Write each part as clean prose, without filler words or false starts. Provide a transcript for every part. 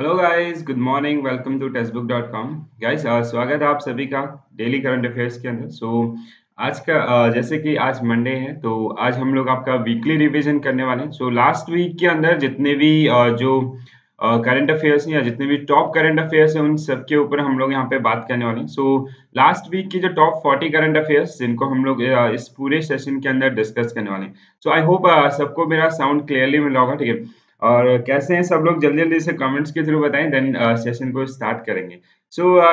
Hello guys, good morning, welcome to testbook.com। Guys स्वागत है आप सभी का डेली करंट अफेयर्स के अंदर। आज का जैसे कि आज मंडे है तो आज हम लोग आपका वीकली रिवीजन करने वाले हैं। लास्ट वीक के अंदर जितने भी जो करंट अफेयर्स हैं या जितने भी टॉप करंट अफेयर्स हैं उन सब के ऊपर हम लोग यहाँ पे बात करने वाले हैं। लास्ट वीक की जो टॉप 40 करंट अफेयर्स जिनको हम लोग इस पूरे सेशन के अंदर डिस्कस करने वाले हैं। आई होप सबको मेरा साउंड क्लियरली मिला होगा, ठीक है। और कैसे हैं सब लोग, जल्दी जल्दी से कमेंट्स के थ्रू बताएं, देन सेशन को स्टार्ट करेंगे।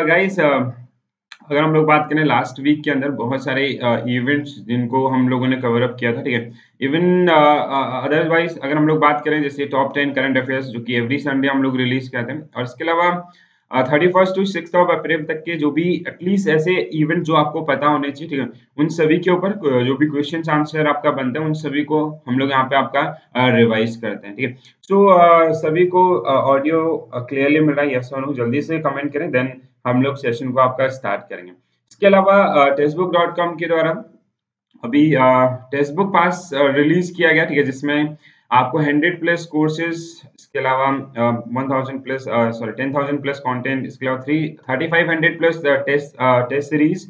गाइस अगर हम लोग बात करें लास्ट वीक के अंदर बहुत सारे इवेंट्स जिनको हम लोगों ने कवर अप किया था, ठीक है। इवन अदरवाइज अगर हम लोग बात करें जैसे टॉप 10 करंट अफेयर्स जो कि एवरी संडे हम लोग रिलीज करते हैं, और इसके अलावा 31 से 6 अप्रैल तक के जो भी एटलीस्ट ऐसे इवेंट जो आपको पता होने चाहिए, ठीक है, उन सभी के ऊपर जो भी क्वेश्चन आंसर आपका बनता है उन सभी को हम लोग यहाँ पे आपका रिवाइज करते हैं, ठीक है। सभी को ऑडियो क्लियरली मिल रहा है? यस और नो, जल्दी से कमेंट करें, देन हम लोग सेशन को आपका स्टार्ट करेंगे। इसके अलावा testbook.com के द्वारा अभी टेक्स्टबुक पास रिलीज किया गया, ठीक है, जिसमें आपको 100+ कोर्सेज, इसके अलावा 10,000+ कंटेंट, इसके अलावा 3,500+ टेस्ट सीरीज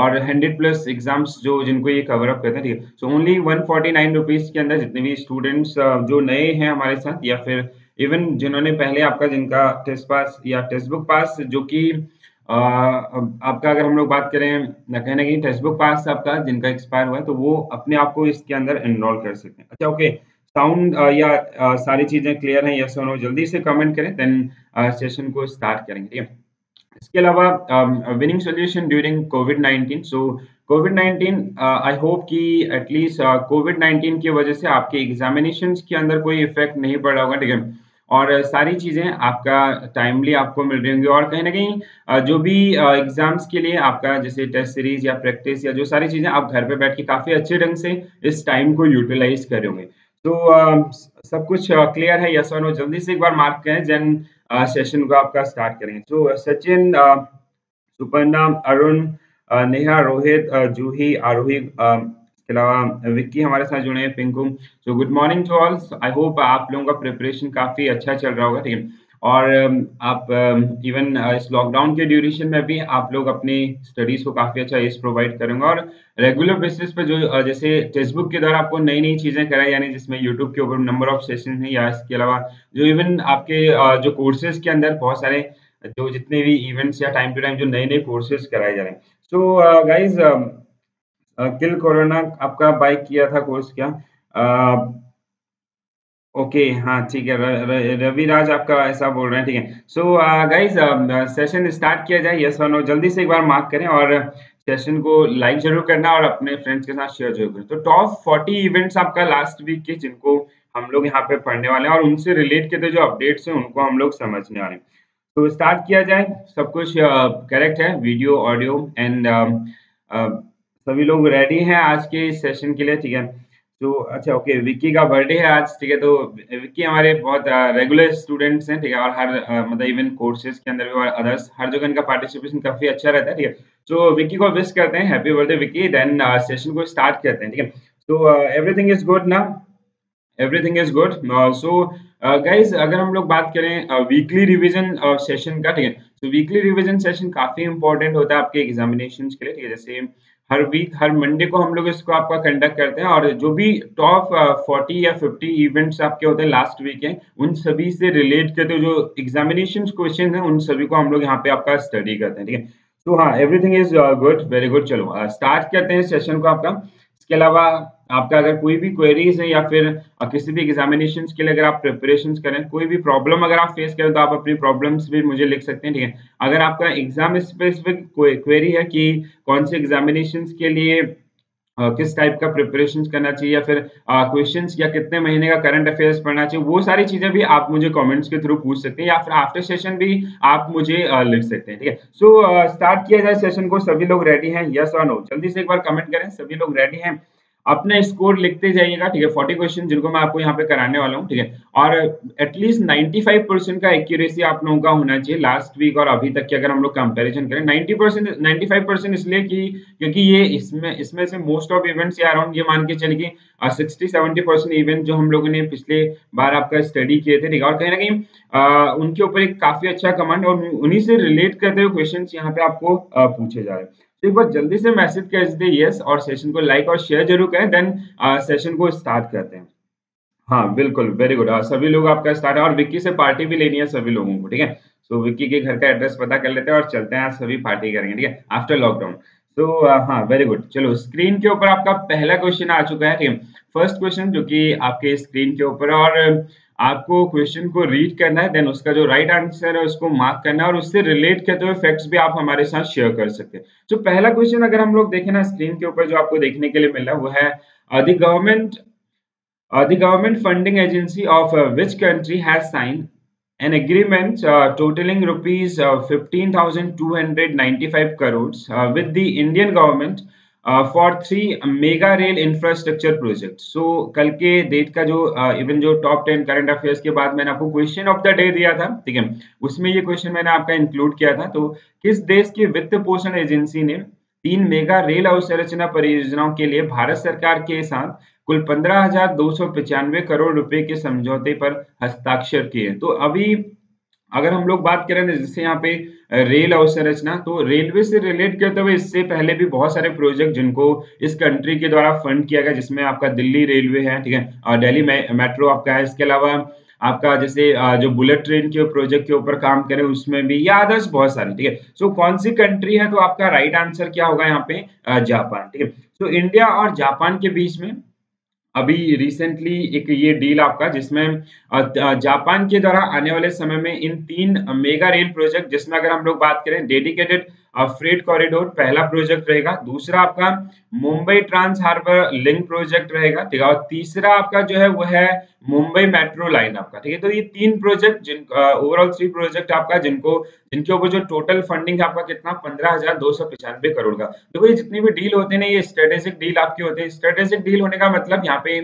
और 100+ एग्जाम्स जो जिनको ये कवर अप करते हैं, ठीक है। ओनली 149 रुपीज़ के अंदर जितने भी स्टूडेंट्स जो नए हैं हमारे साथ या फिर इवन जिन्होंने पहले आपका जिनका टेस्ट पास या टेक्स्टबुक पास जो कि आपका अगर हम लोग बात करें ना कहना कि टेक्स्टबुक पास आपका जिनका एक्सपायर हुआ है तो वो अपने आप को इसके अंदर एनरोल कर सकते हैं। अच्छा, ओके, साउंड या सारी चीजें क्लियर हैं? यस और नो, जल्दी से कमेंट करें, देन सेशन को स्टार्ट करेंगे, ठीक है। इसके अलावा विनिंग सॉल्यूशन ड्यूरिंग कोविड-19। कोविड-19 आई होप कि एटलीस्ट कोविड-19 की वजह से आपके एग्जामिनेशंस के अंदर कोई इफेक्ट नहीं पड़ रहा होगा, ठीक है, और सारी चीज़ें आपका टाइमली आपको मिल रही होंगी। और कहीं ना कहीं जो भी एग्जाम्स के लिए आपका जैसे टेस्ट सीरीज या प्रैक्टिस या जो सारी चीज़ें आप घर पे बैठ के काफ़ी अच्छे ढंग से इस टाइम को यूटिलाइज कर रहे होंगे। सब कुछ क्लियर है? यस और नो, जल्दी से एक बार मार्क करें, जन सेशन को आपका स्टार्ट करेंगे। सचिन, सुपर्णा, अरुण, नेहा, रोहित, जूही, आरोही, इसके अलावा विक्की हमारे साथ जुड़े हैं, Pinku. Good morning to all, I hope आप लोगों का प्रिपरेशन काफ़ी अच्छा चल रहा होगा, ठीक है, और आप इवन इस लॉकडाउन के ड्यूरेशन में भी आप लोग अपनी स्टडीज़ को काफ़ी अच्छा एज प्रोवाइड करेंगे। और रेगुलर बेसिस पे जो जैसे टेक्स्टबुक के द्वारा आपको नई नई चीज़ें कराई, यानी जिसमें यूट्यूब के ऊपर नंबर ऑफ सेशन है या इसके अलावा जो इवन आपके जो कोर्सेज के अंदर बहुत सारे जो जितने भी इवेंट्स या टाइम टू टाइम जो नए नए कोर्सेज कराए जा रहे हैं। गाइज किल कोरोना आपका बाय किया था कोर्स क्या? ओके, हाँ ठीक है, रविराज आपका ऐसा बोल रहे हैं, ठीक है। गाइज सेशन स्टार्ट किया जाए? यस और नो, जल्दी से एक बार मार्क करें और सेशन को लाइक जरूर करना और अपने फ्रेंड्स के साथ शेयर जरूर करें। टॉप 40 इवेंट्स आपका लास्ट वीक के जिनको हम लोग यहाँ पे पढ़ने वाले हैं और उनसे रिलेट करते जो अपडेट्स हैं उनको हम लोग समझने वाले हैं। स्टार्ट किया जाए? सब कुछ करेक्ट है, वीडियो, ऑडियो एंड सभी लोग रेडी हैं आज के सेशन के लिए, ठीक है। अच्छा, ओके, विक्की का बर्थडे है आज, ठीक है। विक्की हमारे बहुत रेगुलर स्टूडेंट्स हैं, ठीक है, और हर मतलब इवन कोर्सेज के अंदर भी और अदर्स हर जगह इनका पार्टिसिपेशन काफ़ी अच्छा रहता है, ठीक है। विक्की को विश करते हैं happy birthday Vicky, then session को स्टार्ट करते हैं, ठीक है। एवरीथिंग इज गुड ना? Everything is good. गाइज अगर हम लोग बात करें वीकली रिविजन सेशन का, ठीक है, वीकली रिविजन सेशन काफ़ी इंपॉर्टेंट होता है आपके एग्जामिनेशन के लिए, ठीक है। जैसे हर वीक हर मंडे को हम लोग इसको आपका कंडक्ट करते हैं और जो भी टॉप 40 या 50 इवेंट्स आपके होते हैं लास्ट वीक हैं उन सभी से रिलेट करते जो एग्जामिनेशन क्वेश्चन हैं उन सभी को हम लोग यहाँ पे आपका स्टडी करते हैं, ठीक है। हाँ, everything is good, very good. चलो स्टार्ट करते हैं सेशन को आपका। इसके अलावा आपका अगर कोई भी क्वेरीज है या फिर किसी भी एग्जामिनेशन के लिए अगर आप प्रिपरेशन करें, कोई भी प्रॉब्लम अगर आप फेस करें तो आप अपनी प्रॉब्लम्स भी मुझे लिख सकते हैं, ठीक है। अगर आपका एग्जाम स्पेसिफिक कोई क्वेरी है कि कौन से एग्जामिनेशन के लिए किस टाइप का प्रिपरेशन करना चाहिए या फिर क्वेश्चन या कितने महीने का करंट अफेयर्स पढ़ना चाहिए, वो सारी चीज़ें भी आप मुझे कमेंट्स के थ्रू पूछ सकते हैं या फिर आफ्टर सेशन भी आप मुझे लिख सकते हैं, ठीक है। स्टार्ट किया जाए सेशन को। सभी लोग रेडी हैं? यस और नो, जल्दी से एक बार कमेंट करें, सभी लोग रेडी हैं। अपने स्कोर लिखते जाइएगा, ठीक है। 40 क्वेश्चन जिनको मैं आपको यहाँ पे कराने वाला हूँ, ठीक है। और एटलीस्ट 95% का एक्यूरेसी आप लोगों का होना चाहिए। लास्ट वीक और अभी तक की अगर हम लोग कंपेरिजन करें 95% इसलिए कि क्योंकि ये इसमें से मोस्ट ऑफ इवेंट्स या अराउंड ये मान के चलिए 60-70% इवेंट जो हम लोगों ने पिछले बार आपका स्टडी किए थे, ठीक है। और कहीं ना कहीं उनके ऊपर एक काफी अच्छा कमांड और उन्हीं से रिलेट करते हुए क्वेश्चन यहाँ पे आपको पूछे जा रहे हैं। एक बार जल्दी से मैसेज कर दीजिए यस और सेशन को लाइक और शेयर जरूर करें, देन सेशन को स्टार्ट करते हैं। हाँ बिल्कुल, वेरी गुड। सभी लोग आपका स्टार्ट है और विक्की से पार्टी भी लेनी है सभी लोगों को, ठीक है। सो विक्की के घर का एड्रेस पता कर लेते हैं और चलते हैं, आज सभी पार्टी करेंगे, ठीक है, आफ्टर लॉकडाउन। तो हाँ वेरी गुड। चलो स्क्रीन के ऊपर आपका पहला क्वेश्चन आ चुका है, ठीक है। फर्स्ट क्वेश्चन जो कि आपके स्क्रीन के ऊपर, और आपको क्वेश्चन को रीड करना है, देन उसका जो राइट आंसर है उसको मार्क करना है और उससे रिलेट करते हुए फैक्ट्स भी आप हमारे साथ शेयर कर सकते हैं। जो पहला क्वेश्चन अगर हम लोग देखें ना स्क्रीन के ऊपर जो आपको देखने के लिए मिल रहा है वो है the government funding agency of which country has sign an agreement totalling rupees 15,295 crores with the Indian government for 3 mega rail infrastructure project. So कल के डेट का जो इवन जो टॉप 10 करंट अफेयर्स के बाद मैंने आपको क्वेश्चन ऑफ द डे दिया था, ठीक है, उसमें ये क्वेश्चन मैंने आपका इंक्लूड किया था। तो किस देश की वित्त पोषण एजेंसी ने 3 मेगा रेल अवसंरचना परियोजनाओं के लिए भारत सरकार के साथ कुल 15,295 करोड़ रुपए के समझौते पर हस्ताक्षर किए? तो अभी अगर हम लोग बात करें जैसे यहाँ पे रेल अवसंरचना, तो रेलवे से रिलेट करते हुए इससे पहले भी बहुत सारे प्रोजेक्ट जिनको इस कंट्री के द्वारा फंड किया गया, जिसमें आपका दिल्ली रेलवे है, ठीक है, और दिल्ली मेट्रो आपका है, इसके अलावा आपका जैसे जो बुलेट ट्रेन के प्रोजेक्ट के ऊपर काम करें उसमें भी, या अदर्स बहुत सारे, ठीक है। सो कौन सी कंट्री है? तो आपका राइट आंसर क्या होगा यहाँ पे? जापान, ठीक है। सो इंडिया और जापान के बीच में अभी रिसेंटली एक ये डील आपका जिसमें जापान के द्वारा आने वाले समय में इन 3 मेगा रेल प्रोजेक्ट, जिसमें अगर हम लोग बात करें डेडिकेटेड फ्रेट कॉरिडोर पहला प्रोजेक्ट रहेगा, दूसरा आपका Mumbai trans harbour link project रहेगा, ठीक है, और तीसरा आपका जो है वो है मुंबई मेट्रो लाइन आपका, ठीक है। तो ये 3 प्रोजेक्ट जिन ओवरऑल 3 प्रोजेक्ट आपका जिनके ऊपर जो टोटल फंडिंग है आपका कितना 15,295 करोड़ का। देखो ये जितनी भी डील होते हैं ये स्ट्रेटेजिक डील आपके होते हैं। स्ट्रेटेजिक डील होने का मतलब यहाँ पे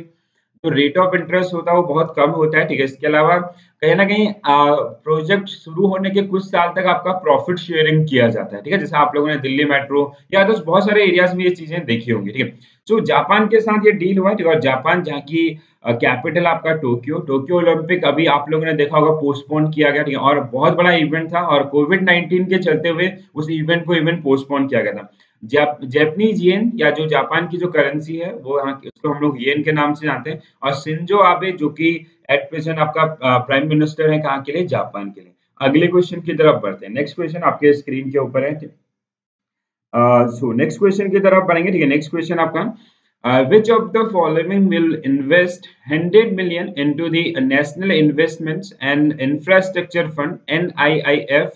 तो रेट ऑफ इंटरेस्ट होता है वो बहुत कम होता है, ठीक है। इसके अलावा कहीं ना कहीं प्रोजेक्ट शुरू होने के कुछ साल तक आपका प्रॉफिट शेयरिंग किया जाता है, ठीक है, जैसे आप लोगों ने दिल्ली मेट्रो या तो बहुत सारे एरियाज में ये चीजें देखी होंगी, ठीक है। तो जापान के साथ ये डील हुआ, ठीक है, और जापान जहाँ की कैपिटल आपका टोक्यो ओलंपिक अभी आप लोगों ने देखा होगा पोस्टपोन किया गया, ठीक है, और बहुत बड़ा इवेंट था और कोविड-19 के चलते हुए उस इवेंट को पोस्टपोन किया गया था। जापानीज येन या जो जापान की जो करेंसी है वो उसको हम लोग येन के नाम से जानते हैं, और शिंजो आबे जो कि एट प्रेजेंट आपका प्राइम मिनिस्टर है कहाँ के लिए? जापान के लिए। अगले क्वेश्चन की तरफ बढ़ते हैं। नेक्स्ट क्वेश्चन आपके स्क्रीन के ऊपर है, सो नेक्स्ट क्वेश्चन की तरफ बढ़ेंगे, ठीक है। नेक्स्ट क्वेश्चन आपका which of the following will invest 100 million into the national investments and infrastructure fund (NIIF)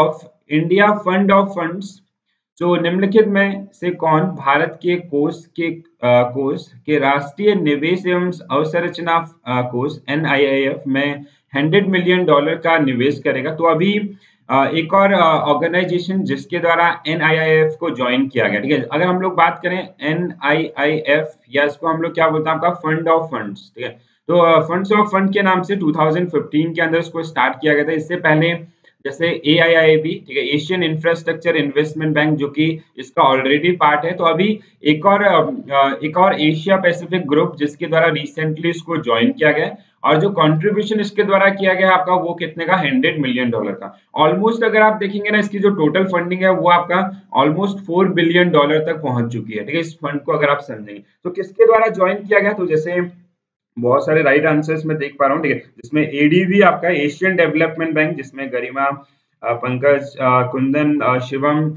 of India fund of funds? तो निम्नलिखित में से कौन भारत के कोष के राष्ट्रीय निवेश एवं अवसंरचना कोष (NIIF) में $100 मिलियन का निवेश करेगा? तो अभी एक और ऑर्गेनाइजेशन जिसके द्वारा NIIF को ज्वाइन किया गया, ठीक है। अगर हम लोग बात करें NIIF या इसको हम लोग क्या बोलते हैं आपका फंड ऑफ फंड्स, ठीक है। तो फंड्स ऑफ फंड के नाम से 2015 के अंदर इसको स्टार्ट किया गया था। इससे पहले जैसे AIIB, ठीक है, एशियन इंफ्रास्ट्रक्चर इन्वेस्टमेंट बैंक, जो कि इसका ऑलरेडी पार्ट है। तो अभी एक और एशिया पैसिफिक ग्रुप जिसके द्वारा रिसेंटली इसको ज्वाइन किया गया और जो कंट्रीब्यूशन इसके द्वारा किया गया आपका वो कितने का? $100 मिलियन का। ऑलमोस्ट अगर आप देखेंगे ना इसकी जो टोटल फंडिंग है वो आपका ऑलमोस्ट $4 बिलियन तक पहुंच चुकी है, ठीक है, इस फंड को अगर आप समझेंगे। तो किसके द्वारा ज्वाइन किया गया? तो जैसे बहुत सारे राइट आंसर्स में देख पा रहा हूँ, ठीक है, जिसमें ADB आपका एशियन डेवलपमेंट बैंक, जिसमें गरिमा, पंकज, कुंदन, शिवम,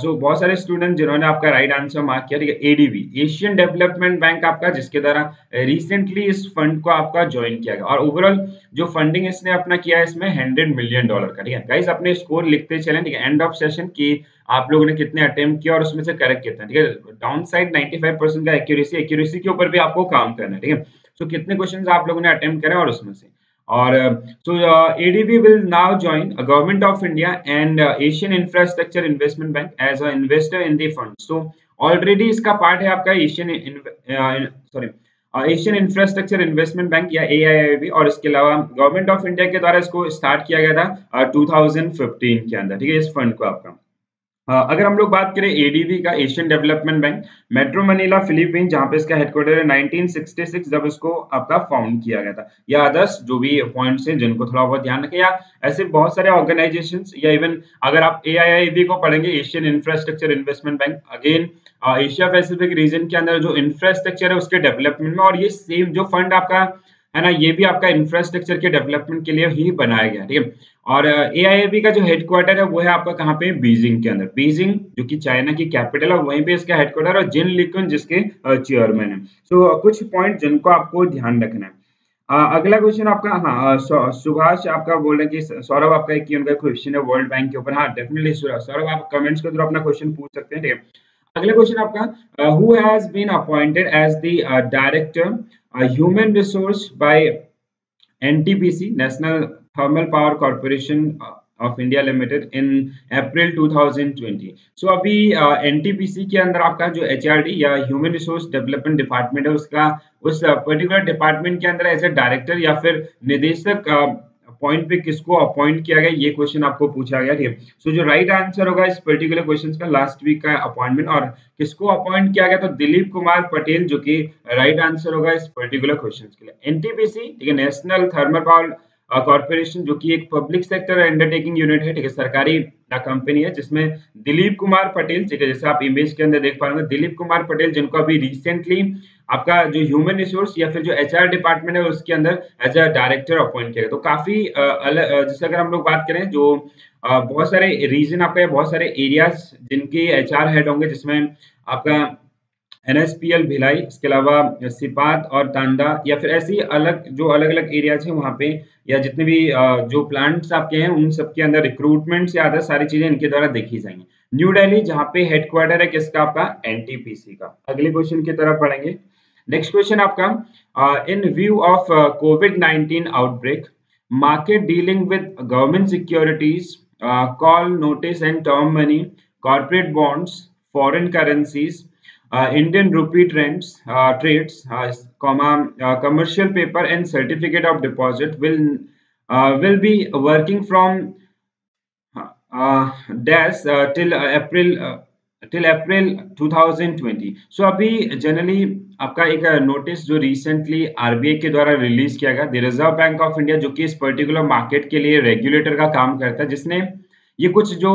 सो बहुत सारे स्टूडेंट जिन्होंने आपका राइट आंसर मार्क किया, ठीक है, ADB एशियन डेवलपमेंट बैंक आपका, जिसके द्वारा रिसेंटली इस फंड को आपका ज्वाइन किया गया और ओवरऑल जो फंडिंग इसने अपना किया है इसमें $100 मिलियन का, ठीक है। गाइस अपने स्कोर लिखते चलें, ठीक है, एंड ऑफ सेशन की आप लोगों ने कितने अटेम्प्ट किया और उसमें से करेक्ट कितना, ठीक है। डाउन साइड 95% का एक्यूरेसी के ऊपर भी आपको काम करना है, ठीक है। तो कितने क्वेश्चंस आप लोगों ने अटेम्प्ट करे और उसमें से, और so ADB will now join government of India and Asian infrastructure investment bank as a investor in the fund. So already इसका पार्ट है आपका एशियन इंफ्रास्ट्रक्चर इन्वेस्टमेंट बैंक या AIIB, और इसके अलावा गवर्नमेंट ऑफ इंडिया के द्वारा इसको स्टार्ट किया गया था 2015 के अंदर, ठीक है, इस फंड को आपका। अगर हम लोग बात करें ADB का, Asian development bank, metro Manila Philippine, जहां पे इसका हेडक्वार्टर है, 1966 जब इसको आपका फाउंड किया गया था, या अदर्स जो भी पॉइंट्स हैं जिनको थोड़ा बहुत ध्यान रखें, या ऐसे बहुत सारे ऑर्गेनाइजेशंस, या इवन अगर आप AIIB को पढ़ेंगे, Asian infrastructure investment bank, again Asia Pacific region के अंदर जो इंफ्रास्ट्रक्चर है उसके डेवलपमेंट में, और ये सेम जो फंड आपका है ना, ये भी आपका इंफ्रास्ट्रक्चर के डेवलपमेंट के लिए ही बनाया गया, ठीक है। और AIIB का जो हेडक्वार्टर है वो है आपका कहाँ पे, बीजिंग के अंदर, बीजिंग जो कि चाइना की कैपिटल है, वहीं पे इसका हेडक्वार्टर, और जिन लिकुन जिसके चेयरमैन है। सो कुछ पॉइंट जिनको आपको ध्यान रखना है। अगला क्वेश्चन आपका, हाँ सुभाष आपका बोल रहे हैं कि सौरभ आपका एक उनका क्वेश्चन है वर्ल्ड बैंक के ऊपर, हाँ डेफिनेटली सौरभ आप कमेंट्स के थ्रू अपना क्वेश्चन पूछ सकते हैं, ठीक है। अगला क्वेश्चन आपका, who has been appointed as the director human resource by NTPC national thermal power corporation of India limited in April 2020। So अभी NTPC के अंदर आपका जो HRD या ह्यूमन रिसोर्स डेवलपमेंट डिपार्टमेंट है, उसका उस पर्टिकुलर डिपार्टमेंट के अंदर एज ए डायरेक्टर या फिर निदेशक पॉइंट पे किसको अपॉइंट किया गया, ये क्वेश्चन आपको पूछा गया, ठीक है। सो जो राइट आंसर होगा इस पर्टिकुलर क्वेश्चन का, लास्ट वीक का अपॉइंटमेंट, और किसको अपॉइंट किया गया तो दिलीप कुमार पटेल, जो कि राइट आंसर होगा इस पर्टिकुलर क्वेश्चन के लिए। NTPC, ठीक है, नेशनल थर्मल पावर कॉर्पोरेशन, जो कि एक पब्लिक सेक्टर अंडरटेकिंग यूनिट है, ठीक है, सरकारी कंपनी है, जिसमें दिलीप कुमार पटेल, ठीक है, जैसे आप इमेज के अंदर देख पा रहे हो, दिलीप कुमार पटेल जिनको अभी रिसेंटली आपका जो ह्यूमन रिसोर्स या फिर जो HR डिपार्टमेंट है उसके अंदर एज अ डायरेक्टर अपॉइंट किया गया। तो काफी अलग, जैसे अगर हम लोग बात करें जो बहुत सारे रीजन आपका, बहुत सारे एरियाज जिनके HR हेड होंगे, जिसमें आपका NSPL भिलाई, इसके अलावा सिपात और तांडा, या फिर ऐसी अलग जो अलग अलग एरियाज हैं वहाँ पे, या जितने भी जो प्लांट्स आपके हैं उन सब के अंदर रिक्रूटमेंट या अदर सारी चीजें इनके द्वारा देखी जाएंगी। न्यू दिल्ली जहाँ पे हेडक्वार्टर है किसका, आपका NTPC का। अगले क्वेश्चन की तरफ पढ़ेंगे। नेक्स्ट क्वेश्चन आपका, in view of COVID-19 outbreak, market dealing with government securities, call notice and term money, corporate bonds, foreign currencies, Indian rupee trends, trades, commercial paper and certificate of deposit will be working from dash till April 2020। So अभी generally आपका एक notice जो recently RBI के द्वारा release किया गया, the reserve bank of India, जो कि इस पर्टिकुलर मार्केट के लिए रेगुलेटर का काम करता है, जिसने ये कुछ जो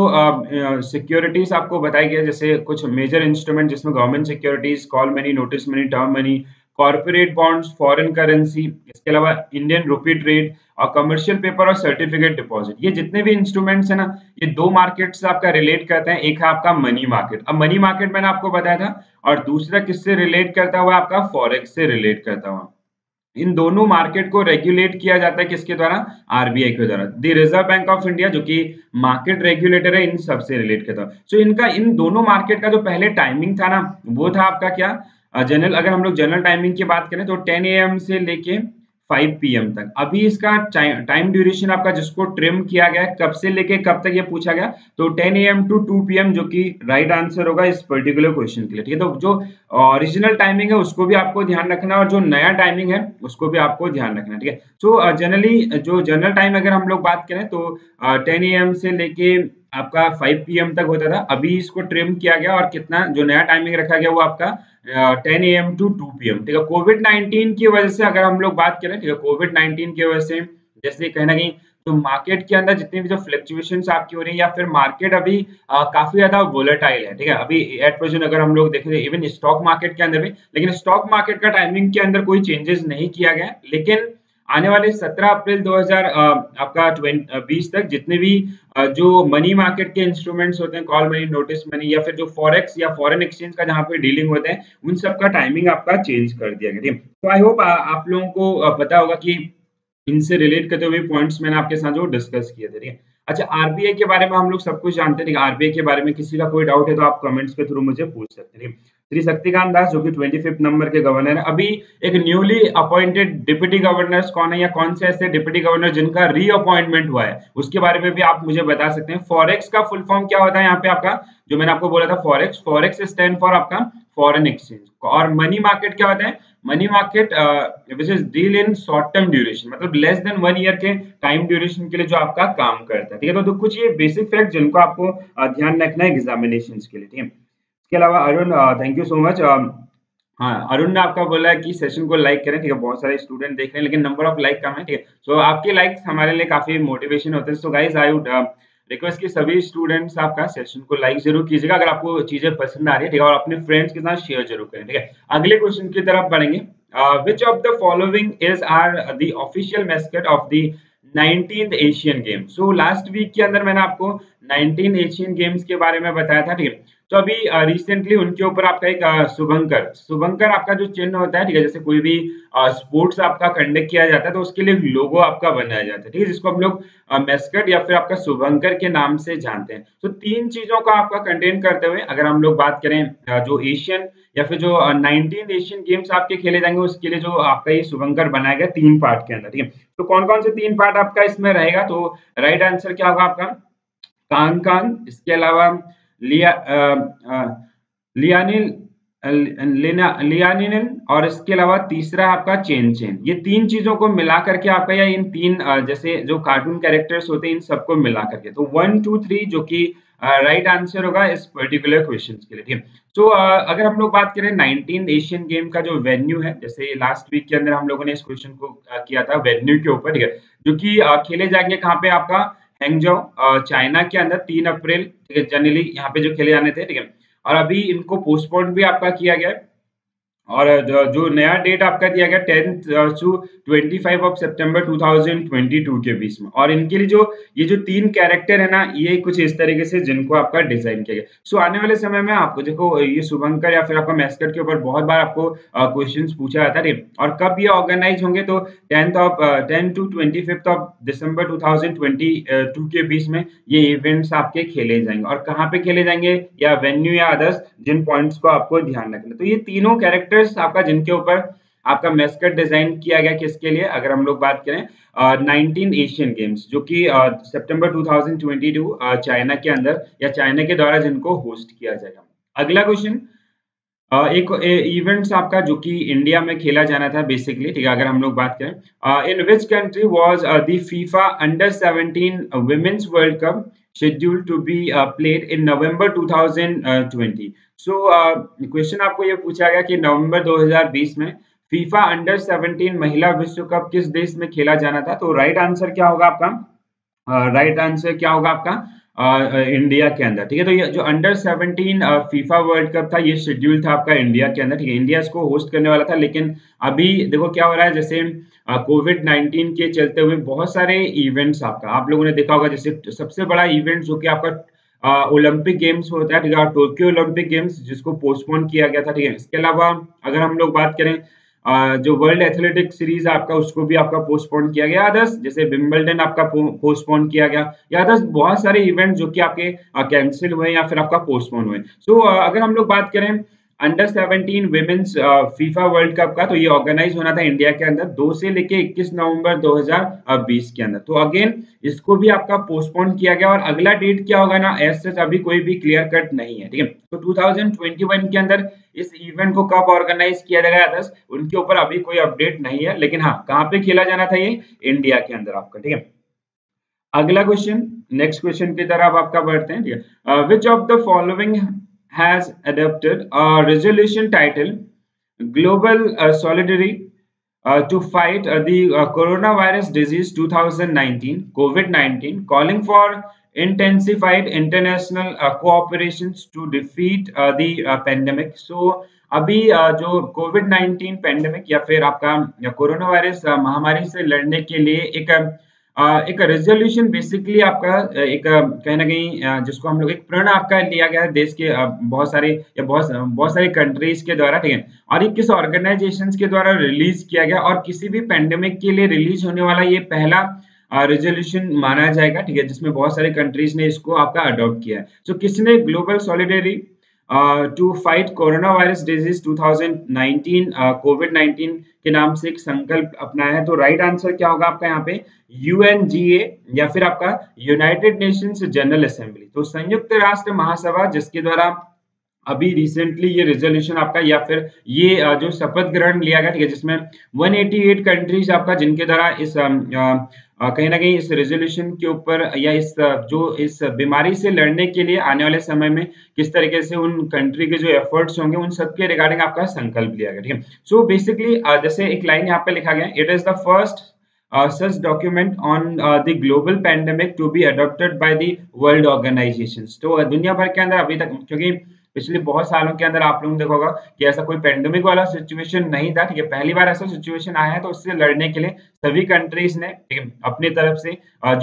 सिक्योरिटीज आपको बताई गई है, जैसे कुछ मेजर इंस्ट्रूमेंट जिसमें government securities, call money, notice money, term money, corporate bonds, foreign currency, इसके अलावा इंडियन रूपी ट्रेड और कमर्शियल पेपर और सर्टिफिकेट डिपॉजिट, ये जितने भी इंस्ट्रूमेंट्स है ना, ये दो मार्केट से आपका रिलेट करते हैं। एक है आपका मनी मार्केट, अब मनी मार्केट मैंने आपको बताया था, और दूसरा किससे रिलेट करता हुआ, आपका फॉरेक्स से रिलेट करता हुआ। इन दोनों मार्केट को रेगुलेट किया जाता है किसके द्वारा, RBI के द्वारा, the reserve bank of India जो कि मार्केट रेगुलेटर है, इन सब से रिलेट करता है। सो इनका इन दोनों मार्केट का जो पहले टाइमिंग था ना, वो था आपका क्या, जनरल, अगर हम लोग जनरल टाइमिंग की बात करें तो 10 AM से लेके 5 PM तक। अभी इसका टाइम ड्यूरेशन आपका जिसको ट्रिम किया गया, कब से लेके कब तक ये पूछा गया, तो 10 AM to 2 PM जो कि राइट आंसर होगा इस पर्टिकुलर क्वेश्चन के लिए, ठीक है। तो जो ओरिजिनल टाइमिंग है उसको भी आपको ध्यान रखना है, और जो नया टाइमिंग है उसको भी आपको ध्यान रखना है, ठीक है। सो जनरली जो जनरल टाइम अगर हम लोग बात करें तो 10 AM से लेके आपका 5 PM तक होता था, अभी इसको ट्रिम किया गया, और कितना जो नया टाइमिंग रखा गया वो आपका 10 AM to 2 PM, ठीक है। COVID-19 की वजह से अगर हम लोग बात करें, ठीक है, COVID-19 की वजह से जैसे कहीं ना कहीं तो मार्केट के अंदर जितने भी जो फ्लक्चुएशंस आपकी हो रही है, या फिर मार्केट अभी काफी ज्यादा वोलेटाइल है, ठीक है। अभी एट प्रेजेंट अगर हम लोग देखें इवन स्टॉक मार्केट के अंदर भी, लेकिन स्टॉक मार्केट का टाइमिंग के अंदर कोई चेंजेस नहीं किया गया, लेकिन आने वाले 17 अप्रैल 2020 तक जितने भी जो मनी मार्केट के इंस्ट्रूमेंट्स होते हैं, कॉल मनी, नोटिस मनी, या फिर जो फॉरेक्स या फॉरेन एक्सचेंज का जहां पे डीलिंग होते हैं, उन सब का टाइमिंग आपका चेंज कर दिया गया, ठीक है। तो आई होप आप लोगों को पता होगा कि इनसे रिलेट करते हुए पॉइंट्स मैंने आपके साथ जो डिस्कस किए थे, ठीक है। अच्छा, RBI के बारे में हम लोग सब कुछ जानते हैं, ठीक है। RBI के बारे में किसी का कोई डाउट है तो आप कमेंट्स के थ्रू मुझे पूछ सकते हैं। श्री शक्तिकांत दास जो कि 25 नंबर के गवर्नर है। अभी एक न्यूली अपॉइंटेड डिप्टी गवर्नर्स कौन है या कौन से ऐसे डिप्टी गवर्नर जिनका रीअपॉइंटमेंट हुआ है उसके बारे में भी आप मुझे बता सकते हैं। फॉरेक्स का फुल फॉर्म क्या होता है यहाँ पे आपका, जो मैंने आपको बोला था फॉरेक्स, फॉरेक्स स्टैंड फॉर आपका फॉरेन एक्सचेंज। और मनी मार्केट क्या होता है, money market which is deal in short term duration, मतलब लेस देन 1 ईयर के टाइम ड्यूरेशन के लिए जो आपका काम करता है। ठीक है, तो कुछ ये बेसिक फैक्ट जिनको आपको ध्यान रखना है एग्जामिनेशन के लिए। ठीक है, इसके अलावा Arun thank you so much. हाँ, अरुण ने आपका बोला है कि सेशन को लाइक करें। ठीक है, बहुत सारे स्टूडेंट देख रहे हैं लेकिन नंबर ऑफ लाइक कम है। ठीक है, सो आपके लाइक्स हमारे लिए काफी मोटिवेशन होते हैं। So guys I would request कि सभी स्टूडेंट्स आपका सेशन को लाइक जरूर कीजिएगा अगर आपको चीजें पसंद आ रही है। ठीक है, और अपने फ्रेंड्स के साथ शेयर जरूर करें। ठीक है, अगले क्वेश्चन की तरफ बढ़ेंगे। Which of the following is are the official mascot of the 19th Asian game. So last week के अंदर मैंने आपको 19 एशियन गेम्स के बारे में बताया था। ठीक है, तो अभी रिसेंटली उनके ऊपर आपका एक शुभंकर आपका जो चिन्ह होता है, ठीक है, जैसे कोई भी स्पोर्ट्स आपका कंडक्ट किया जाता है तो उसके लिए लोगो आपका बनाया जाता है। ठीक है, जिसको हम लोग मैस्कट या फिर आपका शुभंकर के नाम से जानते हैं। तो तीन चीजों का आपका कंटेन करते हुए अगर हम लोग बात करें जो एशियन या फिर जो 19 एशियन गेम्स आपके खेले जाएंगे उसके लिए जो आपका ये शुभंकर बनाया गया 3 पार्ट के अंदर। ठीक है, तो कौन कौन से 3 पार्ट आपका इसमें रहेगा, तो राइट आंसर क्या होगा आपका कांग, इसके अलावा लियानिन और इसके अलावा तीसरा आपका चेन। ये 3 चीजों को मिला करके आपका, या इन 3 जैसे जो कार्टून कैरेक्टर्स होते हैं इन सबको मिला करके, तो 1 2 3 जो कि राइट आंसर होगा इस पर्टिकुलर क्वेश्चन के लिए। ठीक है, तो अगर हम लोग बात करें 19 एशियन गेम का जो वेन्यू है, जैसे लास्ट वीक के अंदर हम लोगों ने इस क्वेश्चन को किया था वेन्यू के ऊपर। ठीक है, जो कि खेले जाएंगे कहाँ पे आपका हैंगजाओ चाइना के अंदर 3 अप्रैल। ठीक है, जनरली यहाँ पे जो खेले जाने थे। ठीक है, और अभी इनको पोस्टपोन भी आपका किया गया है और जो नया डेट आपका दिया गया 10 to 25 सितंबर 2022 के बीच में। और इनके लिए जो ये जो 3 कैरेक्टर है ना, ये कुछ इस तरीके से जिनको आपका डिजाइन किया गया। सो आने वाले समय में आपको देखो ये शुभंकर या फिर आपका मैस्कट के ऊपर बहुत बार आपको क्वेश्चंस पूछा जाता है। और कब ये ऑर्गेनाइज होंगे, तो 10 to 25 दिसंबर 2022 के बीच में ये इवेंट्स आपके खेले जाएंगे। और कहाँ पे खेले जाएंगे या वेन्यू या अदर्स, जिन पॉइंट्स को आपको ध्यान रखना। तो ये 3 कैरेक्टर आपका जिनके ऊपर आपका मैस्कट डिजाइन किया गया, किसके लिए, अगर हम लोग बात करें 19 एशियन गेम्स जो कि सितंबर 2022 चाइना के अंदर या चाइना के द्वारा जिनको होस्ट किया जाएगा। अगला क्वेश्चन एक इवेंट्स आपका जो कि इंडिया में खेला जाना था बेसिकली। ठीक है, अगर हम लोग बात करें in which country was the FIFA under 17 women's world cup scheduled to be played in November 2020। So question आपको ये पूछा गया कि नवंबर 2020 में फीफा अंडर 17 महिला विश्व कप किस देश में खेला जाना था। तो राइट आंसर क्या होगा आपका, राइट आंसर क्या होगा आपका इंडिया के अंदर। ठीक है, तो ये जो अंडर 17 फीफा वर्ल्ड कप था ये शेड्यूल था आपका इंडिया के अंदर। ठीक है, इंडिया इसको होस्ट करने वाला था, लेकिन अभी देखो क्या हो रहा है, जैसे कोविड-19 के चलते हुए बहुत सारे इवेंट्स आपका आप लोगों ने देखा होगा, जैसे सबसे बड़ा इवेंट जो कि आपका ओलंपिक गेम्स होता है। ठीक है, टोक्यो ओलंपिक गेम्स जिसको पोस्टपोन किया गया था। ठीक है, इसके अलावा अगर हम लोग बात करें जो वर्ल्ड एथलेटिक सीरीज आपका उसको भी आपका पोस्टपोन किया गया, अदर्स जैसे विंबलडन आपका पोस्टपोन किया गया, या अदर्स बहुत सारे इवेंट जो कि आपके कैंसिल हुए या फिर आपका पोस्टपोन हुए। सो अगर हम लोग बात करें under 17 women's FIFA world cup का, तो ये ऑर्गेनाइज होना था इंडिया के अंदर 2 से लेके 21 नवंबर 2020 के अंदर। तो अगेन इसको भी आपका पोस्टपोन किया गया और अगला डेट क्या होगा ना, एज सच अभी कोई भी क्लियर कट नहीं है। ठीक है, तो 2021 के अंदर इस इवेंट को कब ऑर्गेनाइज किया जाएगा अदर्स, उनके ऊपर अभी कोई अपडेट नहीं है, लेकिन हाँ कहाँ पे खेला जाना था ये इंडिया के अंदर आपका। ठीक है, अगला क्वेश्चन नेक्स्ट क्वेश्चन की तरफ आपका बढ़ते हैं। ठीक है, which of the following has adopted a resolution title global solidarity to fight the coronavirus disease 2019 COVID-19, calling for intensified international cooperations to defeat the pandemic. So अभी जो COVID-19 pandemic या फिर आपका कोरोना वायरस महामारी से लड़ने के लिए एक रेजोल्यूशन बेसिकली आपका एक कहीं ना कहीं जिसको हम लोग एक प्रण आपका लिया गया है देश के बहुत सारे या बहुत सारे कंट्रीज के द्वारा। ठीक है, और ये किस ऑर्गेनाइजेशंस के द्वारा रिलीज किया गया और किसी भी पैंडेमिक के लिए रिलीज होने वाला ये पहला रेजोल्यूशन माना जाएगा। ठीक है, जिसमें बहुत सारे कंट्रीज ने इसको आपका अडॉप्ट किया है। सो किसने global solidarity to fight corona virus disease 2019 कोविड-19 के नाम से एक संकल्प अपनाया है। तो राइट आंसर क्या होगा आपका यहाँ पे UNGA या फिर आपका यूनाइटेड नेशंस जनरल असेंबली। तो संयुक्त राष्ट्र महासभा जिसके द्वारा अभी रिसेंटली ये रेजोल्यूशन आपका या फिर ये जो शपथ ग्रहण लिया गया, ठीक है, जिसमें 188 कंट्रीज आपका जिनके द्वारा इस कहीं ना कहीं इस रेजोल्यूशन के ऊपर या इस जो इस बीमारी से लड़ने के लिए आने वाले समय में किस तरीके से उन कंट्री के जो एफर्ट्स होंगे उन सबके रिगार्डिंग आपका संकल्प लिया गया, ठीक है। सो बेसिकली जैसे एक लाइन यहाँ पे लिखा गया, it is the first such document on the global pandemic to be adopted by the world organizations। तो दुनिया भर के अंदर अभी तक, क्योंकि पिछले बहुत सालों के अंदर आप लोग देखोगा कि ऐसा कोई पेंडेमिक वाला सिचुएशन नहीं था, ठीक है, पहली बार ऐसा सिचुएशन आया है। तो उससे लड़ने के लिए सभी कंट्रीज ने अपनी तरफ से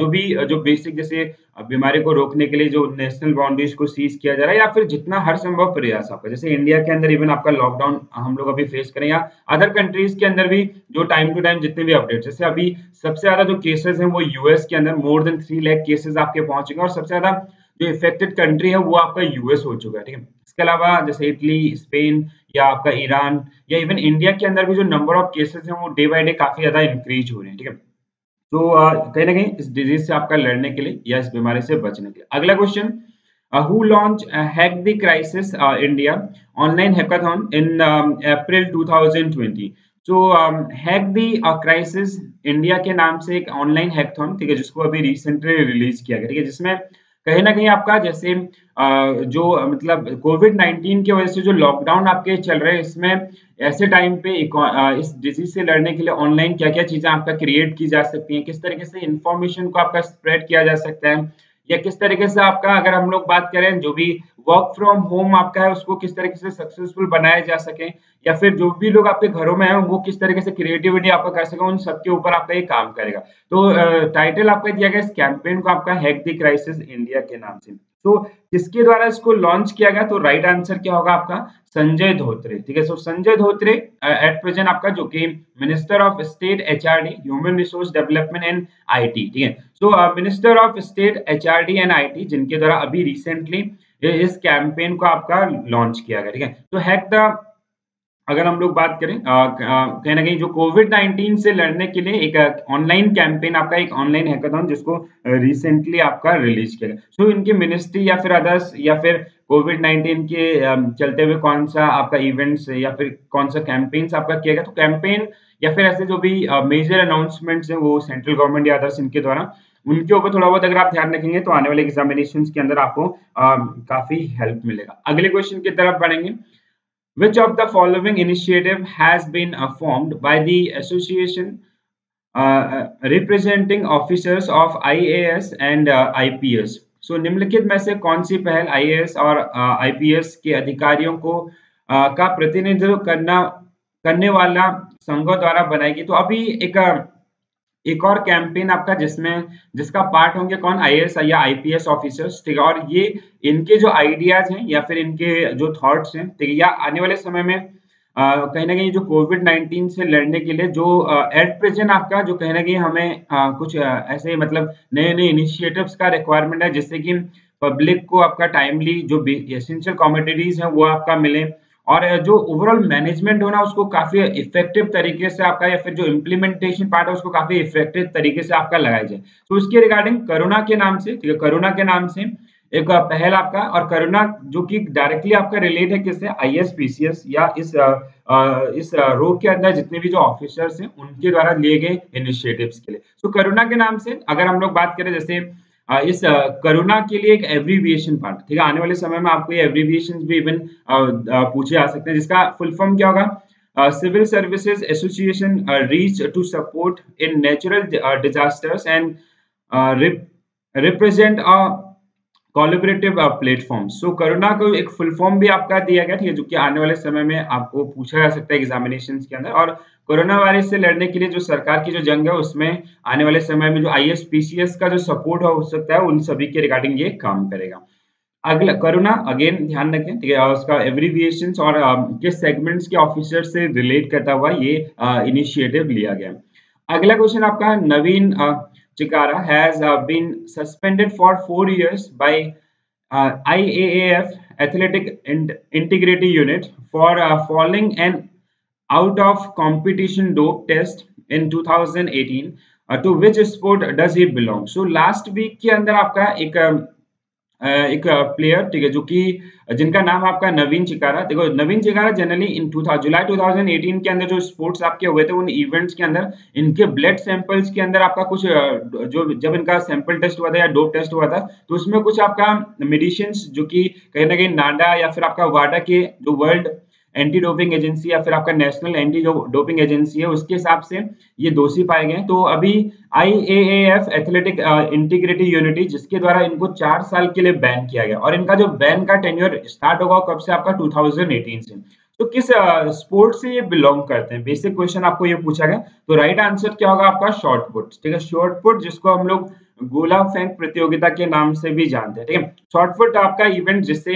जो बेसिक जैसे बीमारी को रोकने के लिए जो नेशनल बाउंड्रीज को सीज किया जा रहा है या फिर जितना हर संभव प्रयास आपका, जैसे इंडिया के अंदर इवन आपका लॉकडाउन हम लोग अभी फेस करें या अदर कंट्रीज के अंदर भी जो टाइम टू टाइम जितने भी अपडेट, जैसे अभी सबसे ज्यादा जो केसेस हैं वो यूएस के अंदर मोर देन 3 लाख केसेस आपके पहुंचेंगे और सबसे ज्यादा जो इफेक्टेड कंट्री है वो आपका यूएस हो चुका है, ठीक है। इसके अलावा जैसे इटली, स्पेन या आपका ईरान या इवन इंडिया के अंदर भी जो नंबर ऑफ केसेस हैं वो डे बाय डे काफी ज्यादा इंक्रीज हो रहे हैं, ठीक है। तो कहीं ना कहीं इस डिजीज से आपका लड़ने के लिए या इस बीमारी से बचने के लिए। अगला question, who launch hack the crisis India online hackathon in April 2020। तो हैक द क्राइसिस इंडिया के नाम से एक ऑनलाइन हैकाथॉन, ठीक है, जिसको अभी रिसेंटली रिलीज किया गया, ठीक है, जिसमें कहीं ना कहीं आपका जैसे जो मतलब कोविड-19 की वजह से जो लॉकडाउन आपके चल रहे हैं इसमें ऐसे टाइम पे इस डिजीज से लड़ने के लिए ऑनलाइन क्या क्या चीज़ें आपका क्रिएट की जा सकती हैं, किस तरीके से इंफॉर्मेशन को आपका स्प्रेड किया जा सकता है या किस तरीके से आपका, अगर हम लोग बात करें जो भी वर्क फ्रॉम होम आपका है उसको किस तरीके से सक्सेसफुल बनाया जा सके या फिर जो भी लोग आपके घरों में हैं वो किस तरीके से क्रिएटिविटी आपका कर सके, उन सबके ऊपर आपका ये काम करेगा। तो टाइटल आपका दिया गया इस कैंपेन को आपका हैक द क्राइसिस इंडिया के नाम से। तो किसके द्वारा इसको लॉन्च किया गया, तो राइट आंसर क्या होगा आपका संजय धोत्रे, ठीक है। So Sanjay Dhotre at present आपका जो कि minister of state HRD human resource development and IT, ठीक है। So minister of state HRD and IT जिनके द्वारा अभी रिसेंटली इस कैंपेन को आपका लॉन्च किया गया, ठीक है। तो हैक द, अगर हम लोग बात करें कहीं ना कहीं जो कोविड-19 से लड़ने के लिए एक ऑनलाइन कैंपेन आपका, एक ऑनलाइन हैकाथॉन जिसको रिसेंटली आपका रिलीज किया गया। सो इनकी मिनिस्ट्री या फिर अदर्स या फिर कोविड-19 के चलते हुए कौन सा आपका इवेंट्स या फिर कौन सा कैंपेन्स आपका किया गया, तो कैंपेन या फिर ऐसे जो भी मेजर अनाउंसमेंट्स हैं वो सेंट्रल गवर्नमेंट या अदर्स इनके द्वारा, उनके ऊपर थोड़ा बहुत अगर आप ध्यान रखेंगे तो आने वाले एग्जामिनेशंस के अंदर आपको काफी हेल्प मिलेगा। अगले क्वेश्चन की तरफ बढ़ेंगे। Which of the following initiative has been formed by the association representing officers of IAS and IPS? So निम्नलिखित में से कौन सी पहल IAS और IPS के अधिकारियों को का प्रतिनिधित्व करने वाला संघों द्वारा बनाएगी। तो अभी एक और कैंपेन आपका जिसका पार्ट होंगे कौन, IAS या IPS ऑफिसर्स, ठीक है, और ये इनके जो आइडियाज हैं या फिर इनके जो थॉट्स हैं, ठीक है, या आने वाले समय में कहीं ना कहीं जो कोविड-19 से लड़ने के लिए जो एट प्रेजेंट आपका जो कहीं ना कहीं हमें कुछ ऐसे मतलब नए नए इनिशिएटिव्स का रिक्वायरमेंट है, जिससे कि पब्लिक को आपका टाइमली जो एसेंशियल कमोडिटीज हैं वो आपका मिले और जो ओवरऑल मैनेजमेंट होना उसको काफी इफेक्टिव तरीके से आपका या फिर जो इम्प्लीमेंटेशन पार्ट है उसको काफी इफेक्टिव तरीके से आपका लगाया जाए। तो उसके रिगार्डिंग करुणा के नाम से, ठीक है, करुणा के नाम से एक पहल आपका, और करुणा जो कि डायरेक्टली आपका रिलेट है किससे, ISPCS या इस रोग के अंदर जितने भी जो ऑफिसर्स हैं उनके द्वारा लिए गए इनिशिएटिव्स के लिए। तो करुणा के नाम से अगर हम लोग बात करें, जैसे इस करुणा के लिए एक एब्रीविएशन पार्ट, ठीक है, आने वाले समय में आपको ये एब्रीविएशंस भी इवन पूछे आ सकते हैं, जिसका फुल फॉर्म क्या होगा, civil services association reach to support in natural disasters and represent a collaborative platform. So Karuna को एक फुल फॉर्म भी आपका दिया गया, ठीक है, जो कि आने वाले समय में आपको पूछा जा सकता है एग्जामिनेशंस के अंदर। और कोरोना वायरस से लड़ने के लिए जो सरकार की जो जंग है उसमें आने वाले समय में जो ISPCS का जो सपोर्ट हो सकता है उन सभी के रिगार्डिंग ये काम करेगा। अगला करुणा, अगेन ध्यान रखें, ठीक है, उसका एब्रीविएशंस और किस सेगमेंट्स के ऑफिसर से रिलेट करता हुआ ये इनिशिएटिव लिया गया। अगला क्वेश्चन आपका, नवीन Chikara has been suspended for 4 years by IAAF athletic integrity unit for falling an out of competition dope test in 2018. To which sport does he belong? So last week के अंदर आपका एक player, ठीक है, जो कि जिनका नाम आपका नवीन चिकारा, देखो नवीन चिकारा जनरली इन जुलाई 2018 के अंदर जो स्पोर्ट्स आपके हुए थे उन इवेंट्स के अंदर इनके ब्लड सैंपल्स के अंदर आपका कुछ जो जब इनका सैंपल टेस्ट हुआ था या डोप टेस्ट हुआ था तो उसमें कुछ आपका मेडिसिन्स जो कि कहीं ना कहीं नाडा या फिर आपका वाडा के जो वर्ल्ड एंटी डोपिंग एजेंसी या फिर आपका नेशनल एंटी डोपिंग एजेंसी है उसके हिसाब से ये दोषी पाए गए। तो अभी IAAF एथलेटिक इंटीग्रिटी यूनिटी जिसके द्वारा इनको 4 साल के लिए बैन किया गया और इनका जो बैन का टेन्योर स्टार्ट होगा कब से, आपका 2018 से। तो किस स्पोर्ट से ये बिलोंग करते हैं, बेसिक क्वेश्चन आपको ये पूछा गया। तो राइट आंसर क्या होगा आपका शॉर्टपुट, ठीक है, शॉर्टपुट जिसको हम लोग गोला फेंक प्रतियोगिता के नाम से भी जानते हैं, ठीक है। शॉर्टपुट आपका इवेंट जिससे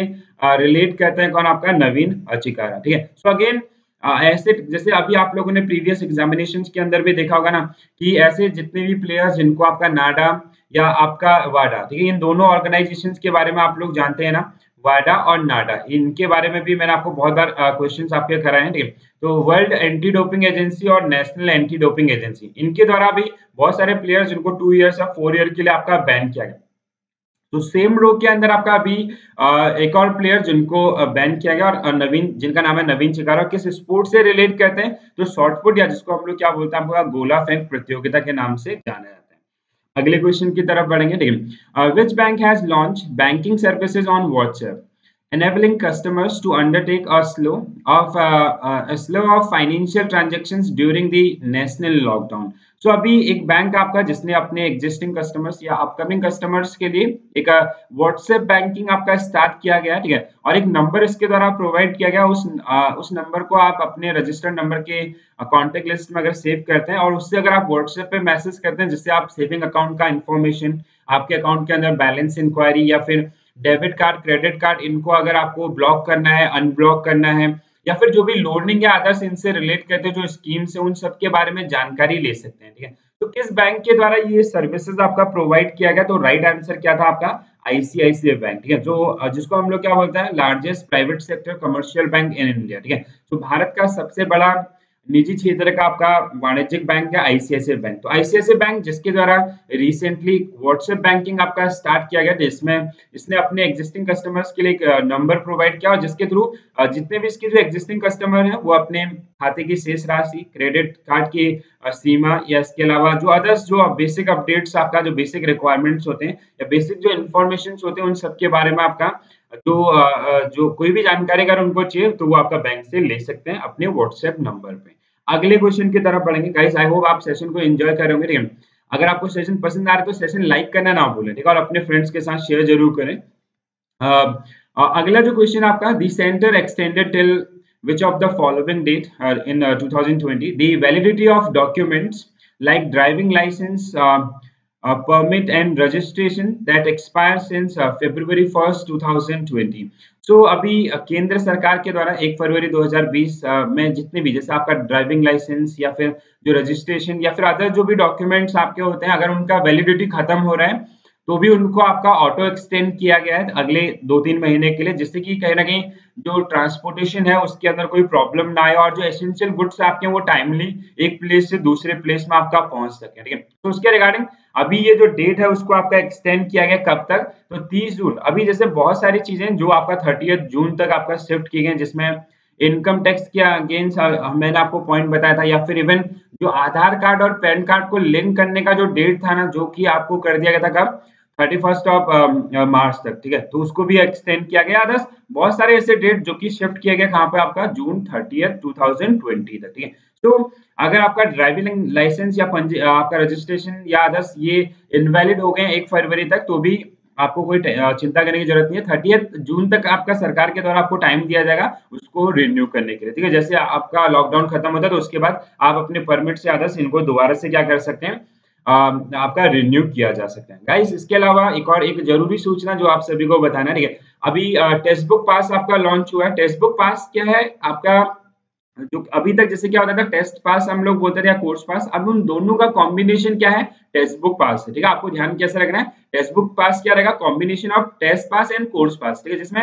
रिलेट करते हैं कौन, आपका नवीन चिकारा, ठीक है। सो अगेन ऐसे जैसे अभी आप लोगों ने प्रीवियस एग्जामिनेशंस के अंदर भी देखा होगा ना कि ऐसे जितने भी प्लेयर्स जिनको आपका नाडा या आपका वाडा, ठीक है, इन दोनों ऑर्गेनाइजेशंस के बारे में आप लोग जानते हैं ना, वाडा और नाडा, इनके बारे में भी मैंने आपको बहुत बार क्वेश्चंस आपके कराए हैं, ठीक है। तो वर्ल्ड एंटी डोपिंग एजेंसी और नेशनल एंटी डोपिंग एजेंसी, इनके द्वारा भी बहुत सारे प्लेयर्स जिनको 2 इयर्स या 4 ईयर के लिए आपका बैन किया गया। तो सेम रो के अंदर आपका अभी एक और प्लेयर जिनको बैन किया गया और नवीन, जिनका नाम है नवीन चिकारा, किस स्पोर्ट से रिलेट करते हैं तो शॉर्टपुट या जिसको हम लोग क्या बोलते हैं गोला फेंक प्रतियोगिता के नाम से जाना है। अगले क्वेश्चन की तरफ बढ़ेंगे, ठीक है। Which bank has launch banking services on WhatsApp enabling customers to undertake a slow of financial transactions during the national lockdown. So अभी एक बैंक आपका जिसने अपने एग्जिस्टिंग कस्टमर्स या अपकमिंग कस्टमर्स के लिए एक व्हाट्सएप बैंकिंग आपका स्टार्ट किया गया, ठीक है, और एक नंबर इसके द्वारा प्रोवाइड किया गया। उस नंबर को आप अपने रजिस्टर्ड नंबर के कॉन्टेक्ट लिस्ट में अगर सेव करते हैं और उससे अगर आप व्हाट्सएप पे मैसेज करते हैं जिससे आप सेविंग अकाउंट का इंफॉर्मेशन, आपके अकाउंट के अंदर बैलेंस इंक्वायरी या फिर डेबिट कार्ड, क्रेडिट कार्ड, इनको अगर आपको ब्लॉक करना है, अनब्लॉक करना है या फिर जो भी लोडिंग या अदर्स इनसे रिलेट करते हैं जो स्कीम्स है उन सब के बारे में जानकारी ले सकते हैं, ठीक है। तो किस बैंक के द्वारा ये सर्विसेज आपका प्रोवाइड किया गया, तो राइट आंसर क्या था आपका ICICI बैंक, ठीक है, जो जिसको हम लोग क्या बोलते हैं largest private sector commercial bank in India, ठीक है। तो भारत का सबसे बड़ा निजी क्षेत्र का आपका वाणिज्यिक बैंक है ICICI बैंक। तो ICICI बैंक जिसके द्वारा रिसेंटली व्हाट्सएप बैंकिंग आपका स्टार्ट किया गया, जिसमें इसने अपने एग्जिस्टिंग कस्टमर्स के लिए एक नंबर प्रोवाइड किया और जिसके थ्रू जितने भी इसके जो एग्जिस्टिंग कस्टमर हैं वो अपने खाते की शेष राशि, क्रेडिट कार्ड की सीमा या इसके अलावा जो अदर्स जो बेसिक अपडेट्स आपका जो बेसिक रिक्वायरमेंट्स होते हैं या बेसिक जो इन्फॉर्मेशन होते हैं उन सब के बारे में आपका जो कोई भी जानकारी अगर उनको चाहिए तो वो आपका बैंक से ले सकते हैं अपने व्हाट्सएप नंबर पे। अगले क्वेश्चन की तरफ बढ़ेंगे। गाइस आई होप आप सेशन को एंजॉय करेंगे, ठीक है। अगर आपको सेशन पसंद आ रहा है तो सेशन लाइक करना ना भूलें, ठीक है, और अपने फ्रेंड्स के साथ शेयर जरूर करें। अगला जो क्वेश्चन आपका the centre extended till which of the following date in 2020 the validity of documents like driving licence, permit and registration that expires since February 1st 2020. So अभी केंद्र सरकार के द्वारा 1 फरवरी 2020 में जितने भी जैसे आपका ड्राइविंग लाइसेंस या फिर जो रजिस्ट्रेशन या फिर अदर जो भी डॉक्यूमेंट्स आपके होते हैं अगर उनका वैलिडिटी खत्म हो रहा है तो भी उनको आपका ऑटो एक्सटेंड किया गया है अगले 2-3 महीने के लिए, जिससे कि कहीं ना कहीं जो ट्रांसपोर्टेशन है उसके अंदर कोई प्रॉब्लम ना आए और जो एसेंशियल गुड्स आपके वो टाइमली एक प्लेस से दूसरे प्लेस में आपका पहुंच सके, ठीक है। तो उसके रिगार्डिंग अभी ये जो डेट है उसको आपका एक्सटेंड किया गया कब तक, तो 30 जून। अभी जैसे बहुत सारी चीजें जो आपका 30 जून तक आपका शिफ्ट की गई जिसमें इनकम टैक्स के अगेंस्ट मैंने आपको पॉइंट बताया था या फिर इवन जो आधार कार्ड और पैन कार्ड को लिंक करने का जो डेट था ना जो कि आपको कर दिया गया था कब 31 मार्च तक, ठीक है, तो उसको भी एक्सटेंड किया गया। अदर्स बहुत सारे ऐसे डेट जो कि शिफ्ट किया गया कहाँ पे आपका जून 30, 2020 तक, ठीक है। तो अगर आपका ड्राइविंग लाइसेंस या आपका रजिस्ट्रेशन या अदर्स ये इनवैलिड हो गए 1 फरवरी तक तो भी आपको कोई चिंता करने की जरूरत नहीं है। 30 जून तक आपका सरकार के द्वारा आपको टाइम दिया जाएगा उसको रिन्यू करने के लिए, ठीक है। जैसे आपका लॉकडाउन खत्म होता है तो उसके बाद आप अपने परमिट से अदर्स इनको दोबारा से क्या कर सकते हैं, आपका रिन्यू किया जा सकता है। गाइस इसके अलावा एक जरूरी सूचना जो आप सभी को बताना है, ठीक है, अभी टेस्टबुक पास आपका लॉन्च हुआ है। टेस्टबुक पास क्या है आपका, जो अभी तक जैसे क्या होता था टेस्ट पास हम लोग बोलते थे या कोर्स पास, अब उन दोनों का कॉम्बिनेशन क्या है टेस्टबुक पास है, ठीक है। आपको ध्यान कैसे रखना है, टेस्टबुक पास क्या रहेगा combination of test pass and course pass, ठीक है, जिसमें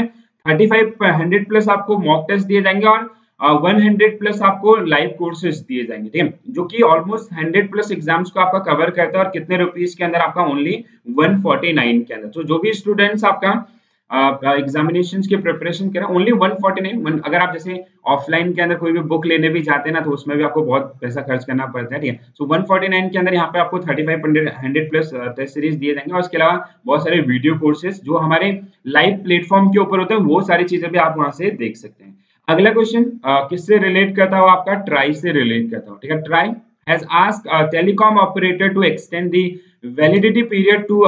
3500 प्लस आपको मॉक टेस्ट दिए जाएंगे और 100 प्लस आपको लाइव कोर्सेज दिए जाएंगे, ठीक है, जो कि ऑलमोस्ट 100 प्लस एग्जाम्स को आपका कवर करता है। और कितने रुपीस के अंदर? आपका ओनली 149 के अंदर। तो जो भी स्टूडेंट्स आपका एग्जामिनेशन की प्रिपरेशन कर रहे हैं, ओनली 149। अगर आप जैसे ऑफलाइन के अंदर कोई भी बुक लेने भी जाते हैं ना, तो उसमें भी आपको बहुत पैसा खर्च करना पड़ता है, ठीक है। सो 149 के अंदर यहाँ पे आपको 3500 प्लस टेस्ट सीरीज दिए जाएंगे और इसके अलावा बहुत सारे वीडियो कोर्सेज जो हमारे लाइव प्लेटफॉर्म के ऊपर होते हैं, वो सारी चीजें भी आप वहाँ से देख सकते हैं। अगला क्वेश्चन किससे रिलेट करता हो? आपका ट्राई से रिलेट करता हो, ठीक है। TRAI has asked telecom operator to extend the validity period to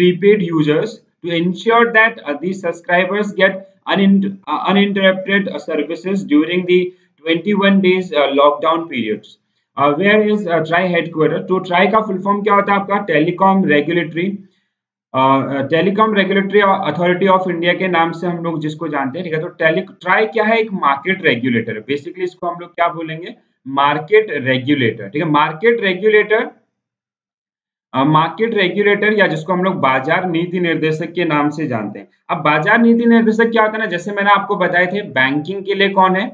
prepaid users to ensure that the subscribers get uninterrupted services during the 21 days lockdown periods. Where is TRAI headquarters? तो TRAI का full form क्या होता है? आपका telecom regulatory authority of India के नाम से हम लोग जिसको जानते हैं, ठीक है। तो TRAI क्या है? एक मार्केट रेगुलेटर। बेसिकली इसको हम लोग क्या बोलेंगे? मार्केट रेगुलेटर, ठीक है। मार्केट रेगुलेटर या जिसको हम लोग बाजार नीति निर्देशक के नाम से जानते हैं। अब बाजार नीति निर्देशक क्या होता है ना, जैसे मैंने आपको बताए थे बैंकिंग के लिए कौन है?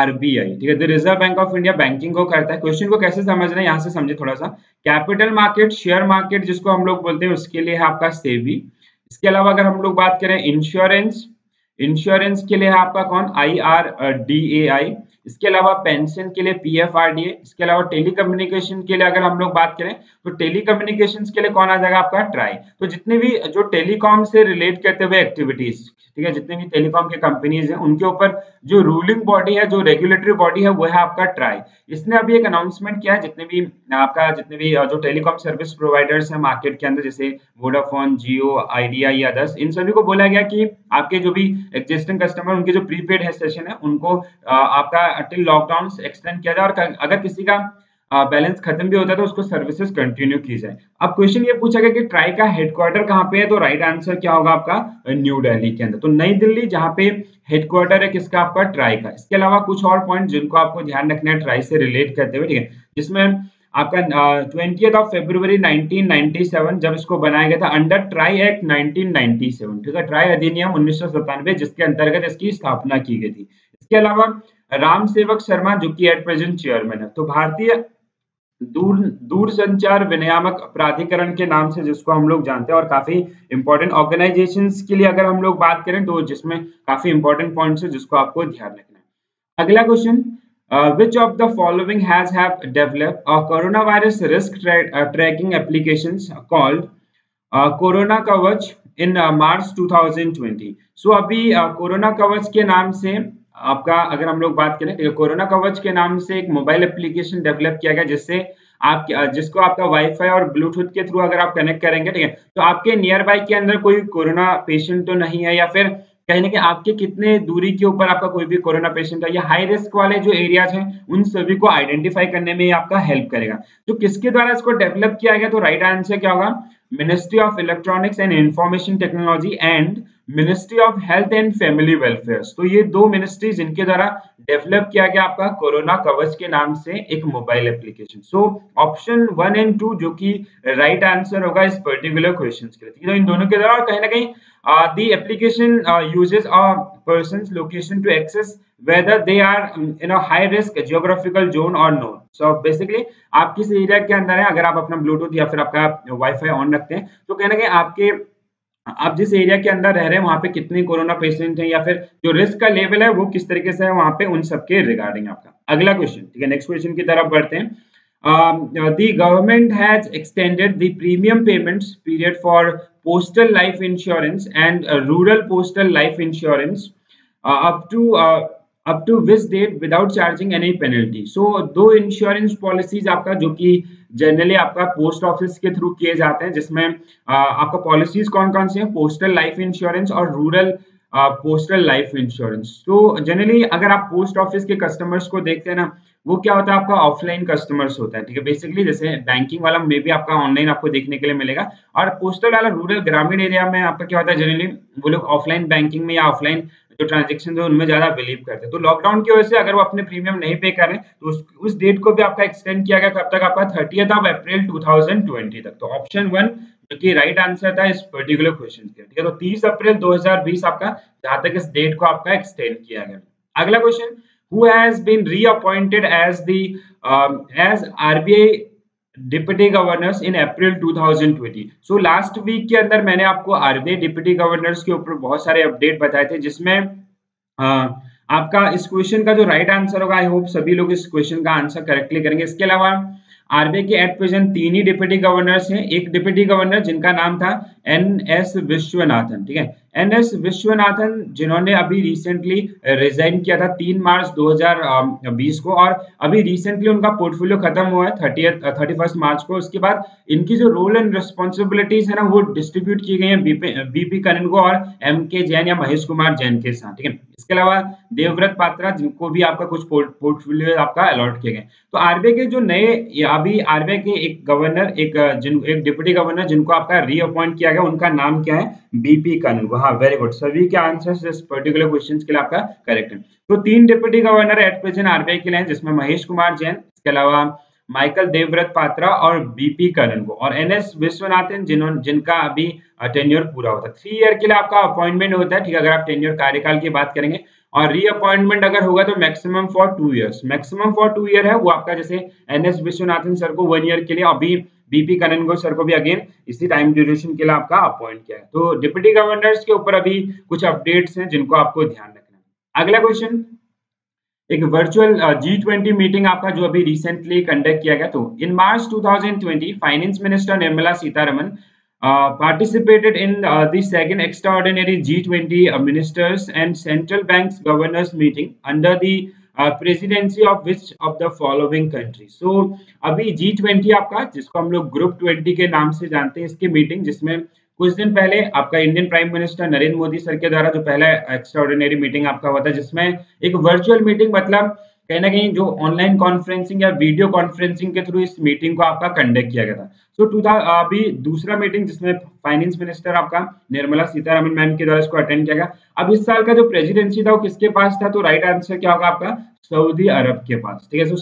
आरबीआई, ठीक है। The reserve bank of India banking को करता है। क्वेश्चन को कैसे समझना है यहाँ से समझे थोड़ा सा। कैपिटल मार्केट, शेयर मार्केट जिसको हम लोग बोलते हैं, उसके लिए है आपका सेबी। इसके अलावा अगर हम लोग बात करें इंश्योरेंस के लिए है आपका कौन? IRDAI। इसके अलावा पेंशन के लिए PFRDA। इसके अलावा टेलीकम्युनिकेशन के लिए अगर हम लोग बात करें तो टेलीकम्युनिकेशंस के लिए कौन आ जाएगा? आपका ट्राई। तो जितने भी जो टेलीकॉम से रिलेट करते हुए एक्टिविटीज, ठीक है, जितने भी टेलीकॉम के कंपनीज हैं, उनके ऊपर जो रूलिंग बॉडी है, जो रेगुलेटरी बॉडी है, वो है आपका ट्राई। इसने अभी एक अनाउंसमेंट किया है, जितने भी जो टेलीकॉम सर्विस प्रोवाइडर्स है मार्केट के अंदर, जैसे वोडाफोन, जियो, आइडिया या अदर्स, इन सभी को बोला गया कि आपके जो भी एग्जिस्टिंग कस्टमर, उनके जो प्रीपेड सेशन है, उनको आपका टिल लॉकडाउन एक्सटेंड किया जाए और अगर किसी का बैलेंस खत्म भी होता है तो उसको सर्विसेज कंटिन्यू की जाए। अब क्वेश्चन ये पूछा गया कि ट्राई का हेडक्वार्टर कहाँ पे है, तो राइट आंसर क्या होगा? आपका न्यू दिल्ली के अंदर। तो नई दिल्ली जहाँ पे हेडक्वार्टर है किसका? आपका ट्राई का। इसके अलावा कुछ और पॉइंट जिनको आपको ध्यान रखना है ट्राई से रिलेट करते हुए, ठीक है, जिसमें आपका 20 फरवरी 1997 जब इसको बनाया गया था अंडर ट्राई एक्ट 1997, ठीक है, ट्राई अधिनियम 1997 जिसके अंतर्गत इसकी स्थापना की गई थी। इसके अलावा रामसेवक शर्मा जो कि एट प्रेजेंट चेयरमैन है। तो भारतीय दूरसंचार विनियामक प्राधिकरण के नाम से जिसको हम लोग जानते हैं और काफी इंपॉर्टेंट ऑर्गेनाइजेशंस के लिए अगर हम लोग बात करें तो जिसमें काफी इंपॉर्टेंट पॉइंट्स है जिसको आपको ध्यान रखना है। अगला question, which of the following have developed a coronavirus risk tracking applications called Corona Kavach in March 2020? So अभी Corona Kavach के नाम से आपका अगर हम लोग बात करें तो Corona Kavach के नाम से एक मोबाइल एप्लीकेशन डेवलप किया गया जिससे आप जिसको आपका वाईफाई और ब्लूटूथ के थ्रू अगर आप कनेक्ट करेंगे, ठीक है, तो आपके नियर बाई के अंदर कोई कोरोना पेशेंट तो नहीं है या फिर कहीं ना कहीं आपके कितने दूरी के ऊपर आपका कोई भी कोरोना पेशेंट है या हाई रिस्क वाले जो एरियाज हैं उन सभी को आइडेंटिफाई करने में आपका हेल्प करेगा। तो किसके द्वारा इसको डेवलप किया गया? तो राइट आंसर क्या होगा? Ministry of electronics and information technology and ministry of health and family welfare. तो ये दो मिनिस्ट्री जिनके द्वारा डेवलप किया गया आपका कोरोना कवच के नाम से एक मोबाइल एप्लीकेशन। सो ऑप्शन 1 और 2 जो कि राइट आंसर होगा इस पर्टिकुलर क्वेश्चन के लिए, तो इन दोनों के द्वारा कहीं ना कहीं the application uses a person's location to access whether they are in a high risk geographical zone or not. So basically आप किस एरिया के अंदर हैं, अगर आप अपना ब्लूटूथ या फिर आपका वाईफाई ऑन रखते हैं तो कहना कि आपके आप जिस एरिया के अंदर रह रहे हैं वहाँ पे कितने कोरोना पेशेंट हैं या फिर जो रिस्क का लेवल है वो किस तरीके से है वहाँ पे, उन सबके रिगार्डिंग आपका। अगला क्वेश्चन, ठीक है, नेक्स्ट क्वेश्चन की तरफ बढ़ते हैं। The government has extended the premium payments period for postal life insurance and rural postal life insurance up to which date without charging any penalty. So दो इंश्योरेंस पॉलिसीज आपका जो कि जनरली आपका post office के through किए जाते हैं, जिसमें आपका पॉलिसीज कौन कौन से हैं? पोस्टल लाइफ इंश्योरेंस और रूरल पोस्टल लाइफ इंश्योरेंस। तो जनरली अगर आप पोस्ट ऑफिस के कस्टमर्स को देखते हैं ना, वो क्या होता है? आपका ऑफलाइन कस्टमर्स होता है, ठीक है। बेसिकली जैसे बैंकिंग वाला मे भी आपका ऑनलाइन आपको देखने के लिए मिलेगा और पोस्टल वाला रूरल ग्रामीण एरिया में आपका क्या होता है, जनरली वो लोग ऑफलाइन बैंकिंग में या ऑफलाइन जो ट्रांजेक्शन है उनमें ज्यादा बिलीव करते हैं। तो लॉकडाउन की वजह से अगर वो अपने प्रीमियम नहीं पे करें तो उस डेट को भी आपका एक्सटेंड किया गया, कब तक? आपका 30 अप्रैल 2020 तक। तो ऑप्शन 1 क्योंकि राइट आंसर था इस पर्टिकुलर क्वेश्चन का। ठीक है, तो 30 अप्रैल 2020 आपका जहां तक इस डेट को आपका एक्सटेंड किया गया। अगला question, who has been reappointed as RBI deputy governors in April 2020। So last week के अंदर मैंने आपको आरबीआई डिप्टी गवर्नर्स के ऊपर बहुत सारे अपडेट बताए थे, जिसमें आपका इस क्वेश्चन का जो राइट आंसर होगा, आई होप सभी लोग इस क्वेश्चन का आंसर करेक्टली करेंगे। इसके अलावा आरबीआई के एट प्रेजेंट 3 ही डिप्टी गवर्नर्स हैं। एक डिप्टी गवर्नर जिनका नाम था एनएस विश्वनाथन, ठीक है, एनएस विश्वनाथन, जिन्होंने अभी रिसेंटली रिजाइन किया था 3 मार्च 2020 को, और अभी रिसेंटली उनका पोर्टफोलियो खत्म हुआ है 31 मार्च को। उसके बाद इनकी जो रोल एंड रिस्पॉन्सिबिलिटीज है ना, वो डिस्ट्रीब्यूट की गई है बीपी कनन को और एमके जैन या महेश कुमार जैन के साथ, ठीक है। इसके अलावा देवव्रत पात्रा, जिनको भी आपका कुछ पोर्टफोलियो आपका अलॉट किए गए। तो आरबीआई के जो नए अभी आरबीआई के एक गवर्नर एक डिप्टी गवर्नर जिनको आपका रीअपॉइंट किया गया, उनका नाम क्या है? बीपी कनन। हाँ, वेरी गुड, सभी के आंसर्स इस पर्टिकुलर क्वेश्चंस के लिए आपका करेक्ट है। तो 3 deputy governor at present RBI के लिए, जिसमें महेश कुमार जैन, इसके अलावा माइकल देवव्रत पात्रा और बीपी कनन को, और एनएस विश्वनाथन जिनका अभी टेन्योर पूरा होता है। 3 ईयर के लिए आपका अपॉइंटमेंट होता है, ठीक है, अगर आप टेन्योर कार्यकाल की बात करेंगे, और रीअपॉइंटमेंट अगर होगा तो maximum for 2 years, maximum for 2 year है वो आपका। जैसे एनएस विश्वनाथन सर को 1 ईयर के लिए, अभी बीपी कनन को सर को भी अगेन इसी टाइम ड्यूरेशन के लिए आपका अपॉइंट किया है। तो डिप्टी गवर्नर्स के ऊपर अभी कुछ अपडेट्स हैं जिनको आपको ध्यान रखना है। अगला क्वेश्चन, एक वर्चुअल G20 मीटिंग आपका जो अभी रिसेंटली कंडक्ट किया गया। तो in March 2020 finance minister Nirmala Sitharaman participated in the second extraordinary G20 ministers and central banks governors meeting under the presidency of which of the following countries। So अभी G20 आपका, जिसको हम लोग ग्रुप 20 के नाम से जानते हैं, इसकी मीटिंग, जिसमें कुछ दिन पहले आपका Indian prime minister Narendra Modi sir के द्वारा जो पहला एक्स्ट्राऑर्डिनरी मीटिंग आपका हुआ था, जिसमें एक वर्चुअल मीटिंग, मतलब कहीं ना कहीं जो ऑनलाइन कॉन्फ्रेंसिंग या वीडियो कॉन्फ्रेंसिंग के थ्रू इस मीटिंग को आपका कंडक्ट किया गया था। सो अभी दूसरा मीटिंग जिसमें फाइनेंस मिनिस्टर आपका निर्मला सीतारमन मैम के द्वारा इसको अटेंड किया गया। अब इस साल का जो प्रेसिडेंसी था वो किसके पास था? तो राइट आंसर क्या होगा आपका? सऊदी अरब के पास, ठीक है। सो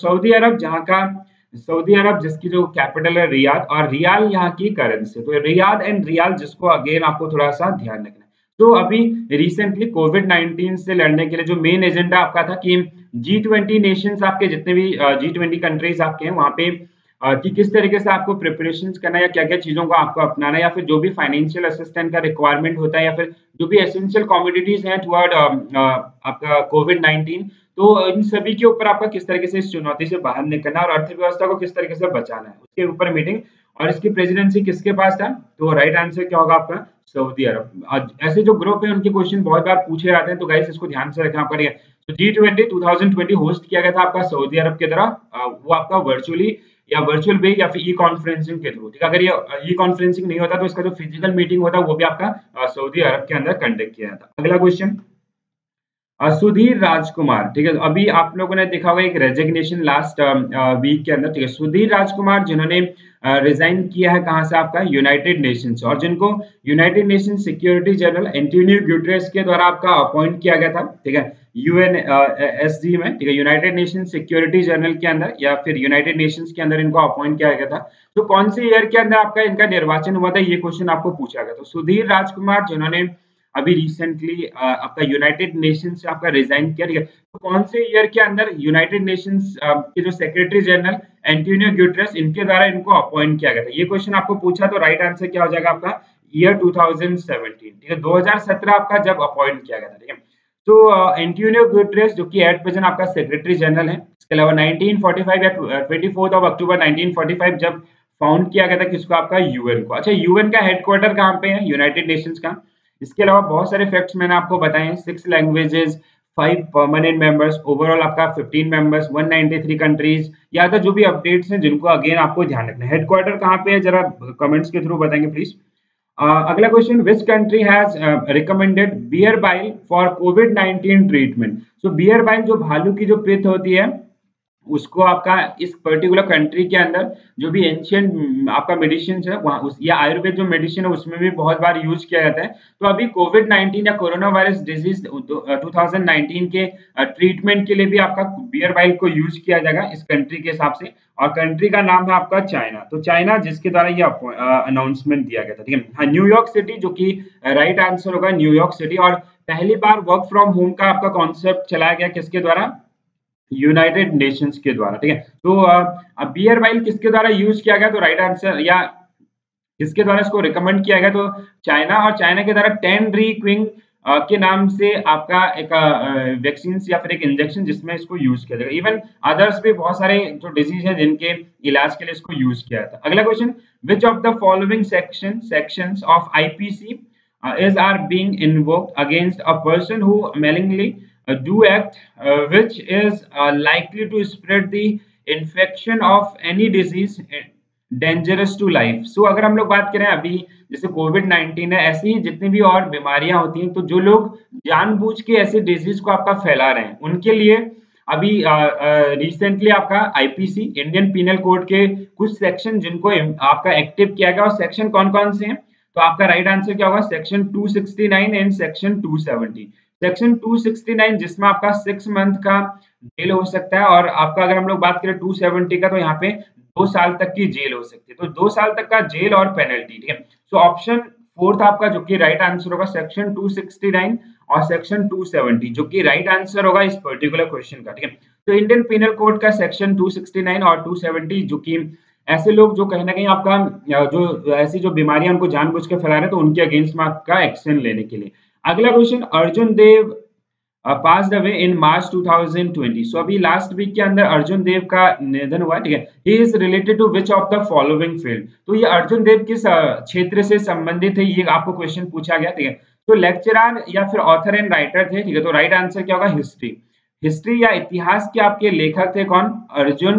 सऊदी अरब जिसकी जो कैपिटल है रियाद, और रियाल यहाँ की करेंसी, तो रियाद एंड रियाल, जिसको अगेन आपको थोड़ा सा ध्यान रखना है। तो अभी रिसेंटली कोविड-19 से लड़ने के लिए जो मेन एजेंडा आपका था कि G20 नेशंस आपके जितने भी G20 कंट्रीज आपके हैं, वहाँ पे कि किस तरीके से आपको प्रिपरेशन करना है, या क्या क्या चीज़ों को आपको अपनाना है, या फिर जो भी फाइनेंशियल असिस्टेंस का रिक्वायरमेंट होता है, या फिर जो भी एसेंशियल कमोडिटीज हैं टुवर्ड आपका कोविड-19, तो इन सभी के ऊपर आपका किस तरीके से इस चुनौती से बाहर निकलना और अर्थव्यवस्था को किस तरीके से बचाना है, उसके ऊपर मीटिंग। और इसकी प्रेसिडेंसी किसके पास था? तो राइट आंसर क्या होगा आपका? सऊदी अरब। ऐसे जो ग्रुप है उनके क्वेश्चन बहुत बार पूछे जाते हैं, तो गाइस इसको ध्यान से रखना आपका। तो G20 2020 होस्ट किया गया था आपका सऊदी अरब के द्वारा, वो आपका वर्चुअली या वर्चुअल वे या फिर ई कॉन्फ्रेंसिंग के थ्रू, ठीक है। अगर ये ई कॉन्फ्रेंसिंग नहीं होता तो इसका जो फिजिकल मीटिंग होता वो भी आपका सऊदी अरब के अंदर कंडक्ट किया जाता। अगला क्वेश्चन, सुधीर राजकुमार, ठीक है, अभी आप लोगों ने देखा होगा एक रेजिग्नेशन लास्ट वीक के अंदर, ठीक है, सुधीर राजकुमार जिन्होंने रिजाइन किया है कहाँ से? आपका यूनाइटेड नेशंस, और जिनको United Nation security general Antonio Guterres के द्वारा आपका अपॉइंट किया गया था, ठीक है, UNSC में, ठीक है, यूनाइटेड नेशन सिक्योरिटी जनरल के अंदर या फिर यूनाइटेड नेशंस के अंदर इनको अपॉइंट किया गया था। तो कौन से ईयर के अंदर आपका इनका निर्वाचन हुआ था, ये क्वेश्चन आपको पूछा गया। तो सुधीर राजकुमार जिन्होंने अभी रिसेंटली आपका यूनाइटेड नेशन से आपका रिजाइन किया, ठीक है, तो कौन से ईयर के अंदर यूनाइटेड नेशंस के जो सेक्रेटरी जनरल एंटोनियो गुटेरेस, इनके द्वारा इनको अपॉइंट किया गया था, ये क्वेश्चन आपको पूछा। तो राइट आंसर क्या हो जाएगा आपका? ईयर 2017, ठीक है, 2017 आपका जब अपॉइंट किया गया था, ठीक है। तो एंटोनियो गुटेरेस जो कि एट प्रेजेंट आपका सेक्रेटरी जनरल है, इसके अलावा 1945 या 24 अक्टूबर 1945 जब फाउंड किया गया था, किसको? आपका यूएन को। अच्छा, यूएन का हेडक्वार्टर कहाँ पे है? यूनाइटेड नेशंस का। इसके अलावा बहुत सारे फैक्ट्स मैंने आपको बताए हैं, 6 लैंग्वेजेस, 5 परमानेंट मेंबर्स, ओवरऑल आपका 15 मेंबर्स, 193 कंट्रीज, या तो जो भी अपडेट्स हैं जिनको अगेन आपको ध्यान रखना है। हेडक्वार्टर कहाँ पे है जरा कमेंट्स के थ्रू बताएंगे प्लीज। अगला question, which country has recommended bear bile for कोविड-19 ट्रीटमेंट। सो बियर बाइल जो भालू की जो पित्त होती है उसको आपका इस पर्टिकुलर कंट्री के अंदर जो भी एंशियंट आपका मेडिसिन है वहाँ या आयुर्वेद जो मेडिसिन है उसमें भी बहुत बार यूज किया जाता है। तो अभी कोविड-19 या कोरोना वायरस डिजीज 2019 के ट्रीटमेंट के लिए भी आपका बियर बाइल को यूज किया जाएगा इस कंट्री के हिसाब से, और कंट्री का नाम है आपका चाइना। तो चाइना जिसके द्वारा ये अनाउंसमेंट दिया गया था, ठीक है। हाँ, न्यूयॉर्क सिटी जो कि राइट आंसर होगा, न्यूयॉर्क सिटी। और पहली बार वर्क फ्रॉम होम का आपका कॉन्सेप्ट चलाया गया किसके द्वारा, यूनाइटेड नेशंस के द्वारा, ठीक है। तो अब बियर बाइल किसके द्वारा यूज किया गया, तो राइट आंसर या किसके द्वारा इसको रिकमेंड किया गया, तो चाइना। और चाइना के द्वारा टेनरी क्विंग के नाम से आपका एक वैक्सीन या फिर एक इंजेक्शन जिसमें इसको यूज किया जाएगा। इवन अदर्स भी बहुत सारे जो डिजीज है जिनके इलाज के लिए इसको यूज किया जाता है। अगला question, which of the following sections of IPC is are being invoked against a person who मेलिंगली do act which is likely to spread the infection of any disease dangerous to life। So अगर हम लोग बात करें अभी जैसे कोविड-19 है, ऐसी ही जितनी भी और बीमारियां होती हैं, तो जो लोग जानबूझ के ऐसे डिजीज को आपका फैला रहे हैं उनके लिए अभी रिसेंटली आपका आईपीसी इंडियन पीनल कोड के कुछ सेक्शन जिनको आपका एक्टिव किया गया, और सेक्शन कौन कौन से हैं, तो आपका राइट आंसर क्या होगा, सेक्शन 269 एंड सेक्शन 270। सेक्शन 269 जिसमें आपका 6 मंथ का जेल हो सकता है, और आपका अगर हम लोग बात करें 270 का, तो यहाँ पे 2 साल तक की जेल हो सकती है। तो 2 साल तक का जेल और पेनल्टी, ठीक है। सो ऑप्शन 4 आपका जो कि राइट आंसर होगा, सेक्शन 269 और सेक्शन 270 जो कि राइट आंसर होगा इस पर्टिकुलर क्वेश्चन का, ठीक है। तो इंडियन पीनल कोड का सेक्शन 269 और 270 जो कि ऐसे लोग जो कहीं ना कहीं आपका जो ऐसी जो बीमारियां उनको जानबूझ के फैला रहे हैं, तो उनके अगेंस्ट में आपका एक्शन लेने के लिए। अगला question, Arjun Dev passed away in March 2020। So अभी लास्ट वीक के अंदर अर्जुन देव का निधन हुआ, ठीक है। He is related to which of the following field, तो ये अर्जुन देव किस क्षेत्र से संबंधित है, ये आपको क्वेश्चन पूछा गया, ठीक है। तो लेक्चरर या फिर ऑथर एंड राइटर थे, ठीक है। तो राइट आंसर क्या होगा, हिस्ट्री। हिस्ट्री या इतिहास के आपके लेखक थे कौन, अर्जुन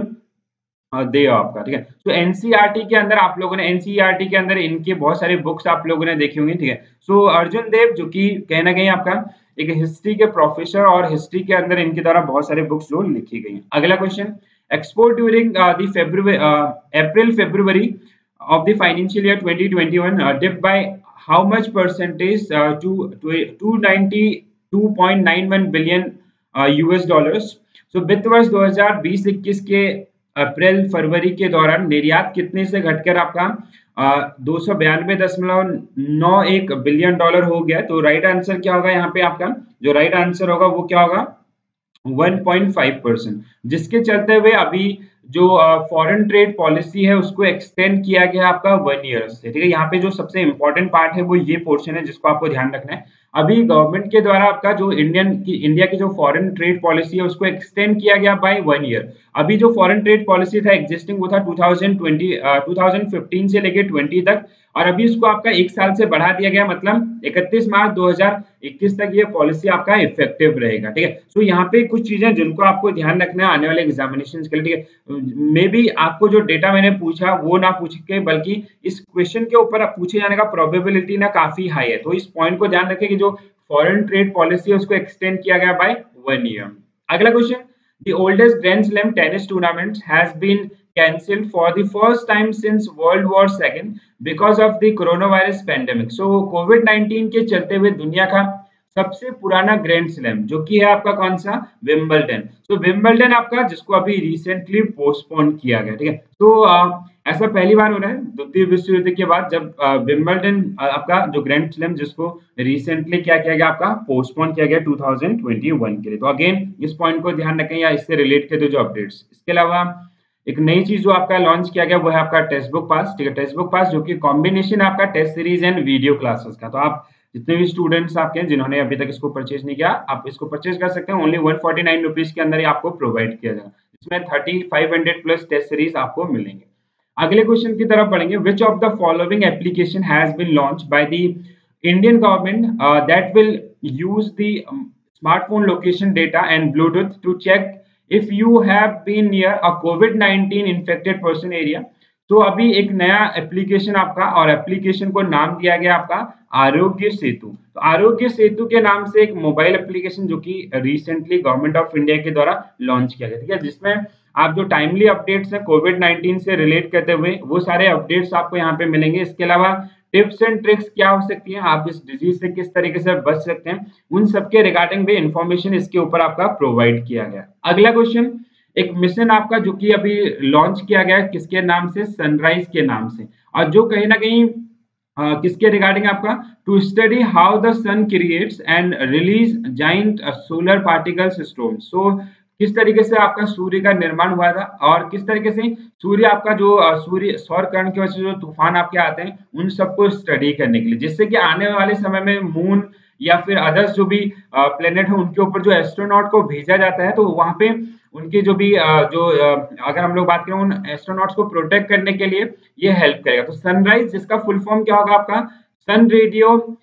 देव आपका, ठीक है। तो एनसीईआरटी के अंदर आप लोगों ने एनसीईआरटी के अंदर इनके बहुत सारे बुक्स आप लोगों ने देखी होंगी, ठीक है। सो अर्जुन देव जो कि कहीं ना कहीं आपका एक हिस्ट्री के प्रोफेसर, और हिस्ट्री के अंदर इनके द्वारा बहुत सारे बुक्स जो लिखी गई हैं। अगला क्वेश्चन, एक्सपोर्ट ड्यूरिंग द अप्रैल-फरवरी of the financial year 2021 dip by how much percentage to 292.91 billion US dollars. So वित्त वर्ष 2020-21 के अप्रैल फरवरी के दौरान निर्यात कितने से घटकर आपका 292.91 बिलियन डॉलर हो गया। तो राइट आंसर क्या होगा, यहाँ पे आपका जो राइट आंसर होगा वो क्या होगा, 1.5%, जिसके चलते हुए अभी जो फॉरेन ट्रेड पॉलिसी है उसको एक्सटेंड किया गया आपका 1 ईयर से, ठीक है। यहाँ पे जो सबसे इंपॉर्टेंट पार्ट है वो ये पोर्शन है जिसको आपको ध्यान रखना है। अभी गवर्नमेंट के द्वारा आपका जो इंडिया की जो फॉरेन ट्रेड पॉलिसी है उसको एक्सटेंड किया गया बाय 1 ईयर। अभी जो फॉरेन ट्रेड पॉलिसी था एग्जिस्टिंग वो था 2015 से लेकर 20 तक, और अभी इसको आपका 1 साल से बढ़ा दिया गया, मतलब 31 मार्च 2021 तक ये पॉलिसी आपका इफेक्टिव रहेगा, ठीक है। सो यहाँ पे कुछ चीजें जिनको आपको ध्यान रखना है आने वाले एग्जामिनेशन के लिए, ठीक है। मे बी आपको जो डेटा मैंने पूछा वो ना पूछ के, बल्कि इस क्वेश्चन के ऊपर पूछे जाने का प्रोबेबिलिटी ना काफी हाई है। तो इस पॉइंट को ध्यान रखें कि जो फॉरेन ट्रेड पॉलिसी है उसको एक्सटेंड किया गया बाय 1 ईयर। अगला question, The oldest Grand Slam tennis tournament has been cancelled for the first time since World War II because of the coronavirus pandemic. So COVID-19 के चलते हुए दुनिया का सबसे पुराना ग्रैंड स्लैम जो कि है आपका कौन सा, विंबलडन। सो विंबलडन आपका जिसको अभी रिसेंटली पोस्टपोन किया गया, ठीक है। तो ऐसा पहली बार हो रहा है द्वितीय विश्व युद्ध के बाद, जब विंबलडन आपका जो ग्रैंड स्लैम जिसको रिसेंटली क्या किया गया आपका पोस्टपोन किया गया 2021 के लिए। तो अगेन इस पॉइंट को ध्यान रखें या इससे रिलेट के जो अपडेट्स। इसके अलावा एक नई चीज जो आपका लॉन्च किया गया वो है आपका टेक्स्टबुक पास, ठीक है। टेक्स्टबुक पास जो कि कॉम्बिनेशन आपका test series and video classes का। तो आप जितने भी स्टूडेंट्स आपके हैं जिन्होंने अभी तक इसको परचेज नहीं किया, आप इसको परचेज कर सकते हैं। ओनली 149 रुपीज के अंदर ही आपको प्रोवाइड किया जाएगा, इसमें 3500 प्लस टेस्ट सीरीज आपको मिलेंगे। अगले क्वेश्चन की तरफ बढ़ेंगे, which of the following application has been launch by the Indian government that will use the smartphone location data and Bluetooth to check if you have been near a कोविड-19 infected person area. तो अभी एक नया application आपका, और application को नाम दिया गया आपका आरोग्य सेतु। तो आरोग्य सेतु के नाम से एक मोबाइल एप्लीकेशन जो कि रिसेंटली गवर्नमेंट ऑफ इंडिया के द्वारा लॉन्च किया गया, ठीक है। जिसमें आप जो टाइमली अपडेट्स हैं कोविड-19 से रिलेट करते हुए वो सारे अपडेट्स आपको यहाँ पे मिलेंगे। इसके अलावा टिप्स एंड ट्रिक्स क्या हो सकती हैं, आप इस डिजीज से किस तरीके से बच सकते हैं, उन सबके रिगार्डिंग भी इंफॉर्मेशन इसके ऊपर आपका प्रोवाइड किया गया। अगला क्वेश्चन, एक मिशन आपका जो कि अभी लॉन्च किया गया है किसके नाम से, सनराइज के नाम से, और जो कहीं ना कहीं किसके रिगार्डिंग आपका, to study how the sun creates and release giant solar particles storm. So किस तरीके से आपका सूर्य का निर्माण हुआ था और किस तरीके से सूर्य आपका जो सूर्य सौर किरण की वजह से जो तूफान आपके आते हैं उन सबको स्टडी करने के लिए, जिससे कि आने वाले समय में मून या फिर अदर्स जो भी प्लेनेट है उनके ऊपर जो एस्ट्रोनॉट को भेजा जाता है तो वहाँ पे उनकी जो भी अगर हम लोग बात करें उन एस्ट्रोनॉट्स को प्रोटेक्ट करने के लिए ये हेल्प करेगा। तो सनराइज, जिसका फुल फॉर्म क्या होगा आपका, sun radio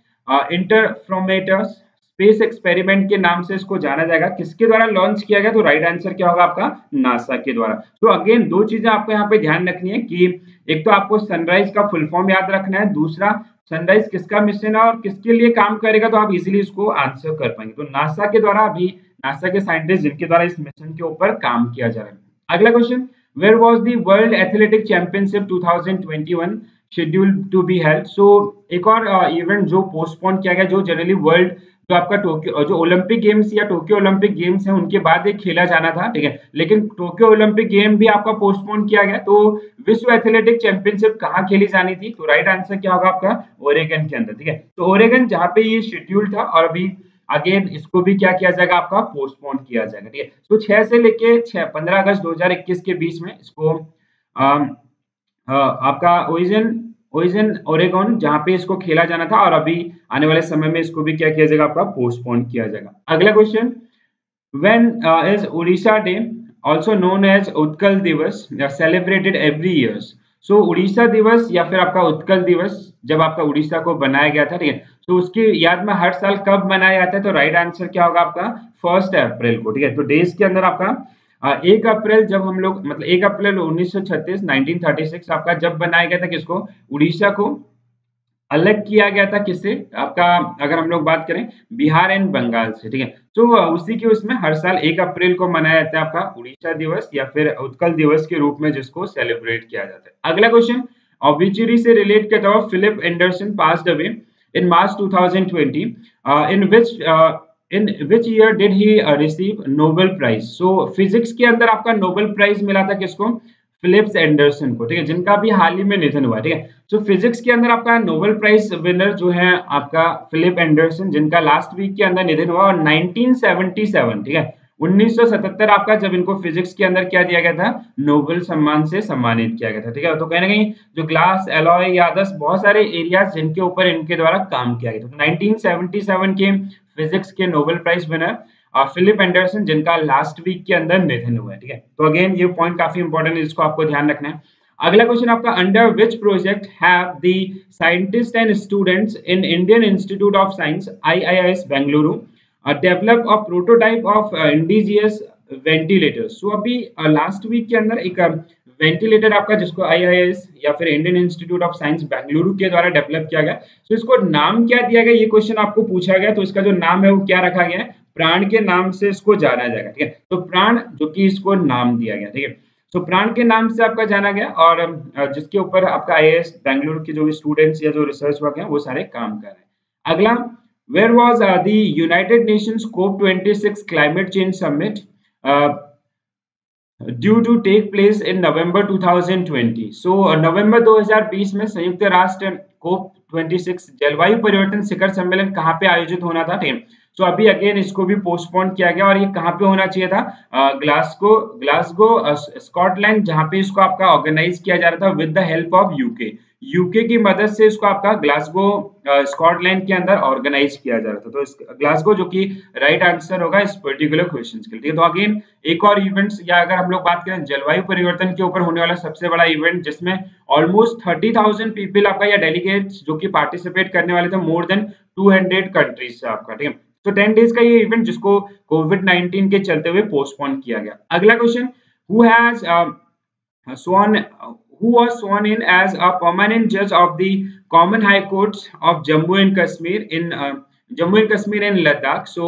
interferometers space experiment के नाम से इसको जाना जाएगा। किसके द्वारा लॉन्च किया गया, तो राइट आंसर क्या होगा आपका, नासा के द्वारा। तो अगेन दो चीजें आपको यहाँ पे ध्यान रखनी है कि एक तो आपको सनराइज का फुल फॉर्म याद रखना है, दूसरा सनराइज किसका मिशन है और किसके लिए काम करेगा, तो आप इजीली इसको आंसर कर पाएंगे। तो नासा के द्वारा, अभी नासा के साइंटिस्ट जिनके द्वारा इस मिशन के ऊपर काम किया जा रहा है। अगला question, where was the world athletic championship 2021 scheduled to be held. So एक और इवेंट जो पोस्टपोन किया गया, जो जनरली वर्ल्ड जो आपका टोक्यो जो ओलंपिक गेम्स या टोक्यो ओलंपिक गेम्स है उनके बाद एक खेला जाना था, ठीक है, लेकिन टोक्यो ओलंपिक गेम भी आपका पोस्टपोन किया गया। तो विश्व एथलेटिक चैंपियनशिप कहाँ खेली जानी थी, तो राइट आंसर क्या होगा आपका, ओरेगन के अंदर, ठीक है। तो ओरेगन जहाँ पे ये शेड्यूल था और अभी अगेन इसको भी क्या किया जाएगा आपका, पोस्टपोन किया जाएगा, ठीक है। तो 6 से लेके 15 अगस्त 2021 के बीच में इसको आपका ओरेगन जहाँ पे इसको खेला जाना था और अभी आने वाले समय में इसको भी क्या किया जाएगा आपका, पोस्टपोन किया जाएगा। अगला question, when is Orissa day also known as Utkal Divas celebrated every year. So Orissa Divas या फिर आपका उत्कल दिवस जब आपका उड़ीसा को बनाया गया था, ठीक है, तो उसकी याद में हर साल कब मनाया जाता है, तो राइट आंसर क्या होगा आपका, 1 अप्रैल को, ठीक है। तो डेज के अंदर आपका 1 अप्रैल जब हम लोग मतलब 1 अप्रैल 1936 1936 आपका जब बनाया गया था, किसको, उड़ीसा को अलग किया गया था, किससे आपका, अगर हम लोग बात करें बिहार एंड बंगाल से, ठीक है। तो उसी के उसमें हर साल 1 अप्रैल को मनाया जाता है आपका उड़ीसा दिवस या फिर उत्कल दिवस के रूप में जिसको सेलिब्रेट किया जाता है। अगला क्वेश्चन, ऑब्विचुरी से रिलेट करता हुआ, Philip Anderson passed away in March 2020 in which year did he receive Nobel prize. So physics के अंदर आपका नोबेल प्राइज मिला था किसको, फिलिप्स एंडरसन को, ठीक है, जिनका भी हाल ही में निधन हुआ, ठीक है। सो फिजिक्स के अंदर आपका नोबेल प्राइज विनर जो है आपका फिलिप एंडरसन, जिनका लास्ट वीक के अंदर निधन हुआ, और 1977, ठीक है, 1977 आपका जब इनको फिजिक्स के अंदर क्या दिया गया था, नोबेल सम्मान से सम्मानित किया गया था, ठीक है। तो कहीं ना कहीं जो ग्लास एलॉय या अदर्स बहुत सारे एरियाज जिनके ऊपर इनके द्वारा काम किया गया था। 1977 के फिजिक्स के Nobel prize winner Philip Anderson, जिनका लास्ट वीक के अंदर निधन हुआ है, ठीक है। तो अगेन ये पॉइंट काफी इंपॉर्टेंट है, इसको आपको ध्यान रखना है। अगला क्वेश्चन आपका, under which project have the scientist and students in Indian institute of science IIIS Bengaluru develop a prototype of indigenous ventilator. So अभी लास्ट वीक के अंदर एक वेंटिलेटर आपका जिसको IIIS या फिर Indian institute of science Bengaluru के द्वारा डेवलप किया गया। सो इसको नाम क्या दिया गया, ये क्वेश्चन आपको पूछा गया, तो इसका जो नाम है वो क्या रखा गया है, प्राण के नाम से इसको जाना जाएगा, ठीक है। तो प्राण जो कि इसको नाम दिया गया, ठीक है। सो प्राण के नाम से आपका जाना गया और जिसके ऊपर आपका IIIS बेंगलुरु के जो स्टूडेंट्स या जो रिसर्च वर्क है वो सारे काम कर रहे हैं। अगला, where was the United Nations COP 26 climate change summit due to take place in November 2020। So November 2020 में संयुक्त राष्ट्र कोप 26 जलवायु परिवर्तन शिखर सम्मेलन कहाँ पे आयोजित होना था, ठीक है। सो अभी अगेन इसको भी पोस्टपोन किया गया और ये कहाँ पे होना चाहिए था, ग्लासगो स्कॉटलैंड, जहाँ पे इसको आपका ऑर्गेनाइज किया जा रहा था with the help of UK की मदद से। इसको आपका ग्लासगो स्कॉटलैंड के अंदर ऑर्गेनाइज किया जा रहा था। तो इस ग्लासगो जो कि राइट आंसर होगा इस पर्टिकुलर क्वेश्चन के लिए। तो अगेन एक और इवेंट्स या अगर हम लोग बात करें जलवायु परिवर्तन के ऊपर होने वाला सबसे बड़ा इवेंट, जिसमें ऑलमोस्ट 30,000 पीपल आपका या डेलीगेट्स जो कि पार्टिसिपेट करने वाले थे मोर देन 200 कंट्रीज से आपका, ठीक है। तो 10 डेज का ये इवेंट जिसको कोविड-19 के चलते हुए पोस्टपोन किया गया। अगला question, who was sworn in as a permanent judge of the Common High Courts of Jammu and Kashmir in Ladakh. So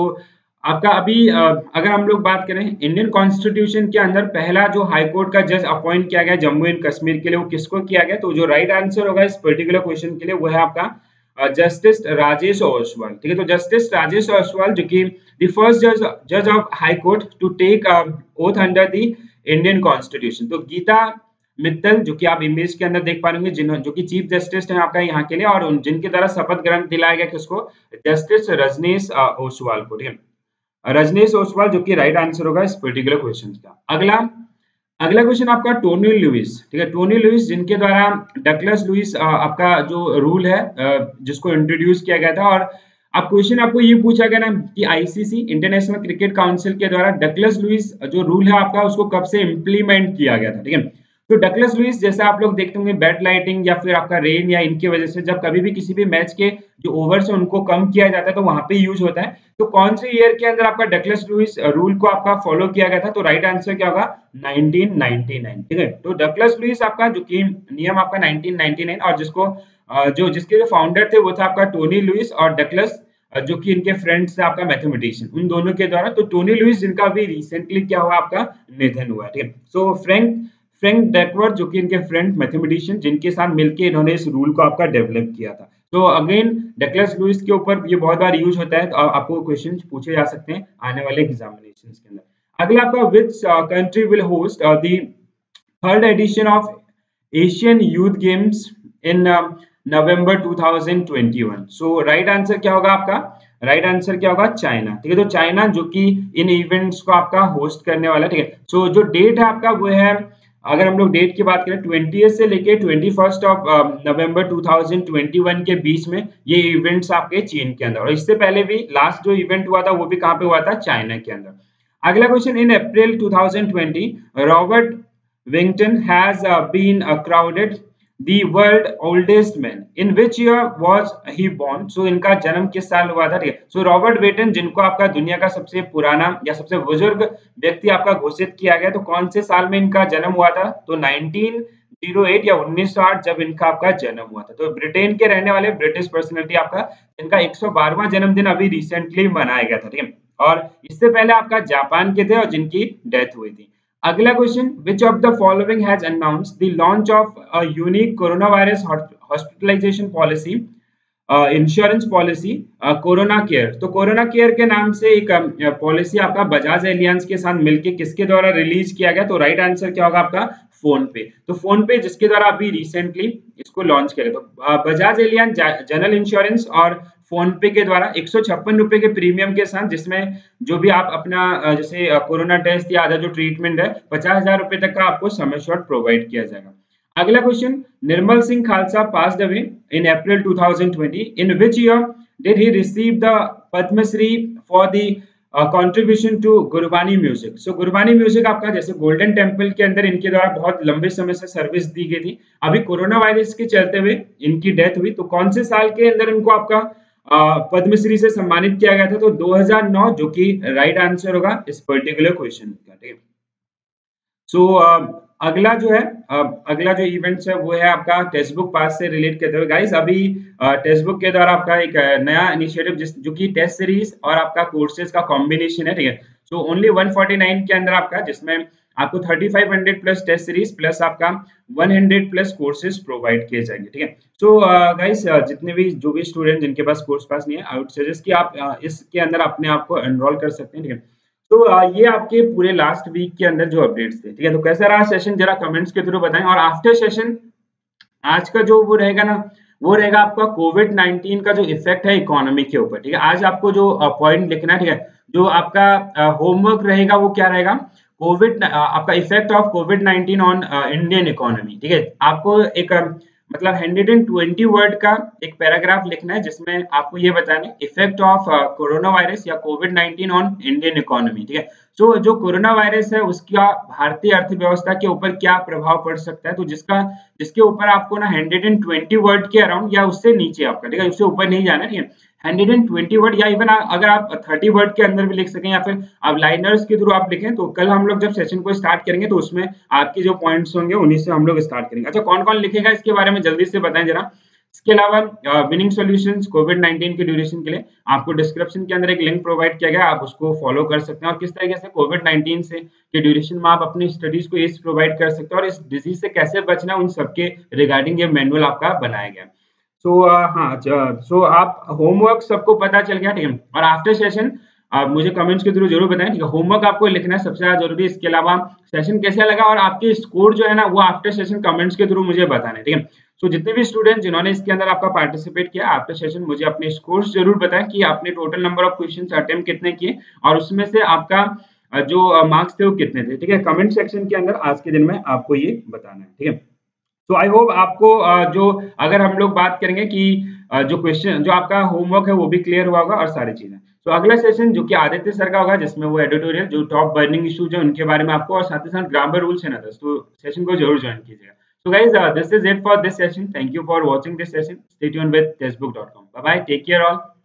आपका अभी अगर हम लोग बात करें इंडियन कॉन्स्टिट्यूशन के अंदर पहला जो हाई कोर्ट का जज अपॉइंट किया गया जम्मू एंड कश्मीर के लिए वो किसको किया गया, तो जो राइट आंसर होगा इस पर्टिकुलर क्वेश्चन के लिए वो है आपका जस्टिस राजेश ओसवाल। ठीक है, तो जस्टिस राजेश ओसवाल जो कि द फर्स्ट जज of high court to take oath under the Indian constitution. तो गीता मित्तल जो कि आप इमेज के अंदर देख पा रहे होंगे जो कि चीफ जस्टिस हैं आपका यहाँ के लिए और जिनके द्वारा शपथ ग्रहण दिलाया गया किसको, जस्टिस रजनेश ओसवाल को। ठीक है, रजनेश ओसवाल जो कि राइट आंसर होगा इस पर्टिकुलर क्वेश्चन का। अगला क्वेश्चन आपका टोनी लुइस। ठीक है, टोनी लुइस जिनके द्वारा डगलस लुइस आपका जो रूल है जिसको इंट्रोड्यूस किया गया था, और अब क्वेश्चन आपको ये पूछा गया ना कि आईसीसी इंटरनेशनल क्रिकेट काउंसिल के द्वारा डगलस लुइस जो रूल है आपका उसको कब से इम्प्लीमेंट किया गया था। ठीक है, तो डगलस लुइस जैसा आप लोग देखते होंगे बैड लाइटिंग या फिर आपका रेन या इनकी वजह से जब कभी भी किसी भी मैच के जो ओवर्स हैं उनको कम किया जाता है तो वहां पे यूज होता है। तो कौन से ईयर के अंदर आपका डगलस लुइस रूल को आपका फॉलो किया गया था, तो राइट आंसर क्या होगा 1999। ठीक है, तो डगलस लुइस आपका जो कि नियम आपका 1999 और जिसको जिसके जो फाउंडर थे वो था आपका टोनी लुइस और डगलस जो कि इनके फ्रेंड्स थे आपका मैथमेटिशियन, उन दोनों के द्वारा। तो टोनी लुइस जिनका अभी रिसेंटली क्या हुआ आपका निधन हुआ। ठीक है, सो फ्रैंक डकवर्थ जो कि इनके फ्रेंड मैथमेटिशियन जिनके साथ मिलकर इन्होंने इस रूल को आपका डेवलप किया था। तो अगेन डगलस लुइस के ऊपर ये बहुत बार यूज होता है, तो आपको क्वेश्चन पूछे जा सकते हैं आने वाले एग्जामिनेशन के अंदर। अगला आपका which country will host the third edition of Asian youth games in November 2021। So right answer क्या होगा आपका, राइट आंसर क्या होगा चाइना। ठीक है, तो चाइना जो कि इन इवेंट्स को आपका होस्ट करने वाला। ठीक है, सो जो डेट है आपका वो है, अगर हम लोग डेट की बात करें 20 से लेके 21 ऑफ नवंबर 2021 के बीच में ये इवेंट्स आपके चीन के अंदर, और इससे पहले भी लास्ट जो इवेंट हुआ था वो भी कहाँ पे हुआ था, चाइना के अंदर। अगला question, in April 2020 Robert Weighton has been crowded the world oldest man, in which year was he born. So इनका जन्म किस साल हुआ था। ठीक है, सो रॉबर्ट वेटन जिनको आपका दुनिया का सबसे पुराना या सबसे बुजुर्ग व्यक्ति आपका घोषित किया गया, तो कौन से साल में इनका जन्म हुआ था, तो 1908 या 1908 जब इनका आपका जन्म हुआ था। तो ब्रिटेन के रहने वाले ब्रिटिश पर्सनैलिटी आपका, इनका 112वां जन्मदिन अभी रिसेंटली मनाया गया था। ठीक है, और इससे पहले आपका जापान के थे और जिनकी डेथ हुई थी। अगला question, which of the following has announced the launch of a unique corona virus hospitalization policy insurance policy corona care. तो कोरोना केयर के नाम से एक पॉलिसी आपका बजाज एलियांस के साथ मिलकर किसके द्वारा रिलीज किया गया, तो राइट आंसर क्या होगा आपका फोन पे। तो फोन पे जिसके द्वारा अभी रिसेंटली इसको लॉन्च किया गया, तो बजाज एलियांस जनरल इंश्योरेंस और फोन पे के द्वारा 156 रुपए के प्रीमियम के साथ, जिसमें जो भी आप अपना जैसे कोरोना टेस्ट या आधा जो ट्रीटमेंट है 50,000 रुपए तक का आपको समय शॉर्ट प्रोवाइड किया जाएगा। अगला question, Nirmal Singh Khalsa passed away in April 2020, in which year did he receive the Padmashri for the contribution to Gurbani music. So Gurbani music आपका जैसे गोल्डन टेम्पल के अंदर इनके द्वारा बहुत लंबे समय से सर्विस दी गई थी, अभी कोरोना वायरस के चलते हुए इनकी डेथ हुई, तो कौन से साल के अंदर इनको आपका पद्मश्री से सम्मानित किया गया था, तो 2009 जो कि राइट आंसर होगा इस पर्टिकुलर क्वेश्चन का। ठीक है, सो अगला जो इवेंट्स है वो है आपका टेस्टबुक पास से रिलेट करते हुए। गाइस अभी टेस्टबुक के द्वारा आपका एक नया इनिशिएटिव जो कि टेस्ट सीरीज और आपका कोर्सेज का कॉम्बिनेशन है। ठीक है, सो ओनली 149 के अंदर आपका, जिसमें आपको 3500 प्लस टेस्ट सीरीज प्लस आपका 100 प्लस कोर्सेज प्रोवाइड किए जाएंगे। ठीक है, सो गाइस जितने भी जो भी स्टूडेंट जिनके पास कोर्स पास नहीं है, आई वुड सजेस्ट कि आप इसके अंदर अपने आप को एनरोल कर सकते हैं। ठीक है, तो ये आपके पूरे लास्ट वीक के अंदर जो अपडेट्स थे। ठीक है, तो कैसा रहा सेशन जरा कमेंट्स के थ्रू बताएं, और आफ्टर सेशन आज का जो वो रहेगा ना, वो रहेगा आपका कोविड-19 का जो इफेक्ट है इकोनॉमी के ऊपर। ठीक है, आज आपको जो पॉइंट लिखना है, ठीक है, जो आपका होमवर्क रहेगा वो क्या रहेगा, कोविड आपका इफेक्ट ऑफ कोविड-19 ऑन इंडियन इकोनॉमी। ठीक है, आपको एक मतलब 120 वर्ड का एक पैराग्राफ लिखना है, जिसमें आपको ये बताना है इफेक्ट ऑफ कोरोना वायरस या कोविड-19 ऑन इंडियन इकोनॉमी। ठीक है, सो जो कोरोना वायरस है उसका भारतीय अर्थव्यवस्था के ऊपर क्या प्रभाव पड़ सकता है, तो जिसके ऊपर आपको ना 120 वर्ड के अराउंड या उससे नीचे आपका, ठीक है, उससे ऊपर नहीं जाना। ठीक है, 120 वर्ड या इवन अगर आप 30 वर्ड के अंदर भी लिख सकें या फिर आप लाइनर्स के थ्रू आप लिखें, तो कल हम लोग जब सेशन को स्टार्ट करेंगे तो उसमें आपके जो पॉइंट्स होंगे उन्हीं से हम लोग स्टार्ट करेंगे। अच्छा, कौन कौन लिखेगा इसके बारे में जल्दी से बताएं जरा। इसके अलावा विनिंग सॉल्यूशंस कोविड-19 के ड्यूरेशन के लिए आपको डिस्क्रिप्शन के अंदर एक लिंक प्रोवाइड किया गया, आप उसको फॉलो कर सकते हैं और किस तरीके से कोविड-19 से के ड्यूरेशन में आप अपनी स्टडीज को इस प्रोवाइड कर सकते हैं और इस डिजीज से कैसे बचना उन सबके रिगार्डिंग ये मैनुअल आपका बनाया गया। सो आप होमवर्क सबको पता चल गया, ठीक है। और आफ्टर सेशन आप मुझे कमेंट्स के थ्रू जरूर बताएं, ठीक है। होमवर्क आपको लिखना सबसे ज्यादा जरूरी है। इसके अलावा सेशन कैसा लगा और आपके स्कोर जो है ना वो आफ्टर सेशन कमेंट्स के थ्रू मुझे बताना है, ठीक है। सो जितने भी स्टूडेंट जिन्होंने इसके अंदर आपका पार्टिसिपेट किया, आफ्टर सेशन मुझे अपने स्कोर जरूर बताएं कि आपने total number of question attempt कितने किए और उसमें से आपका जो मार्क्स थे वो कितने थे, ठीक है। कमेंट सेक्शन के अंदर आज के दिन में आपको ये बताना है, ठीक है। तो आई होप आपको जो अगर हम लोग बात करेंगे कि जो क्वेश्चन जो आपका होमवर्क है वो भी क्लियर हुआ होगा और सारी चीजें। तो अगला सेशन जो कि आदित्य सर का होगा जिसमें वो एडिटोरियल जो टॉप बर्निंग इश्यूज है उनके बारे में आपको और साथ ही साथ ग्रामर रूल्स है ना, तो सेशन को जरूर ज्वाइन कीजिएगा। So guys this is it for this session, thank you for watching this session, stay tuned with testbook dot com, bye bye, take care all.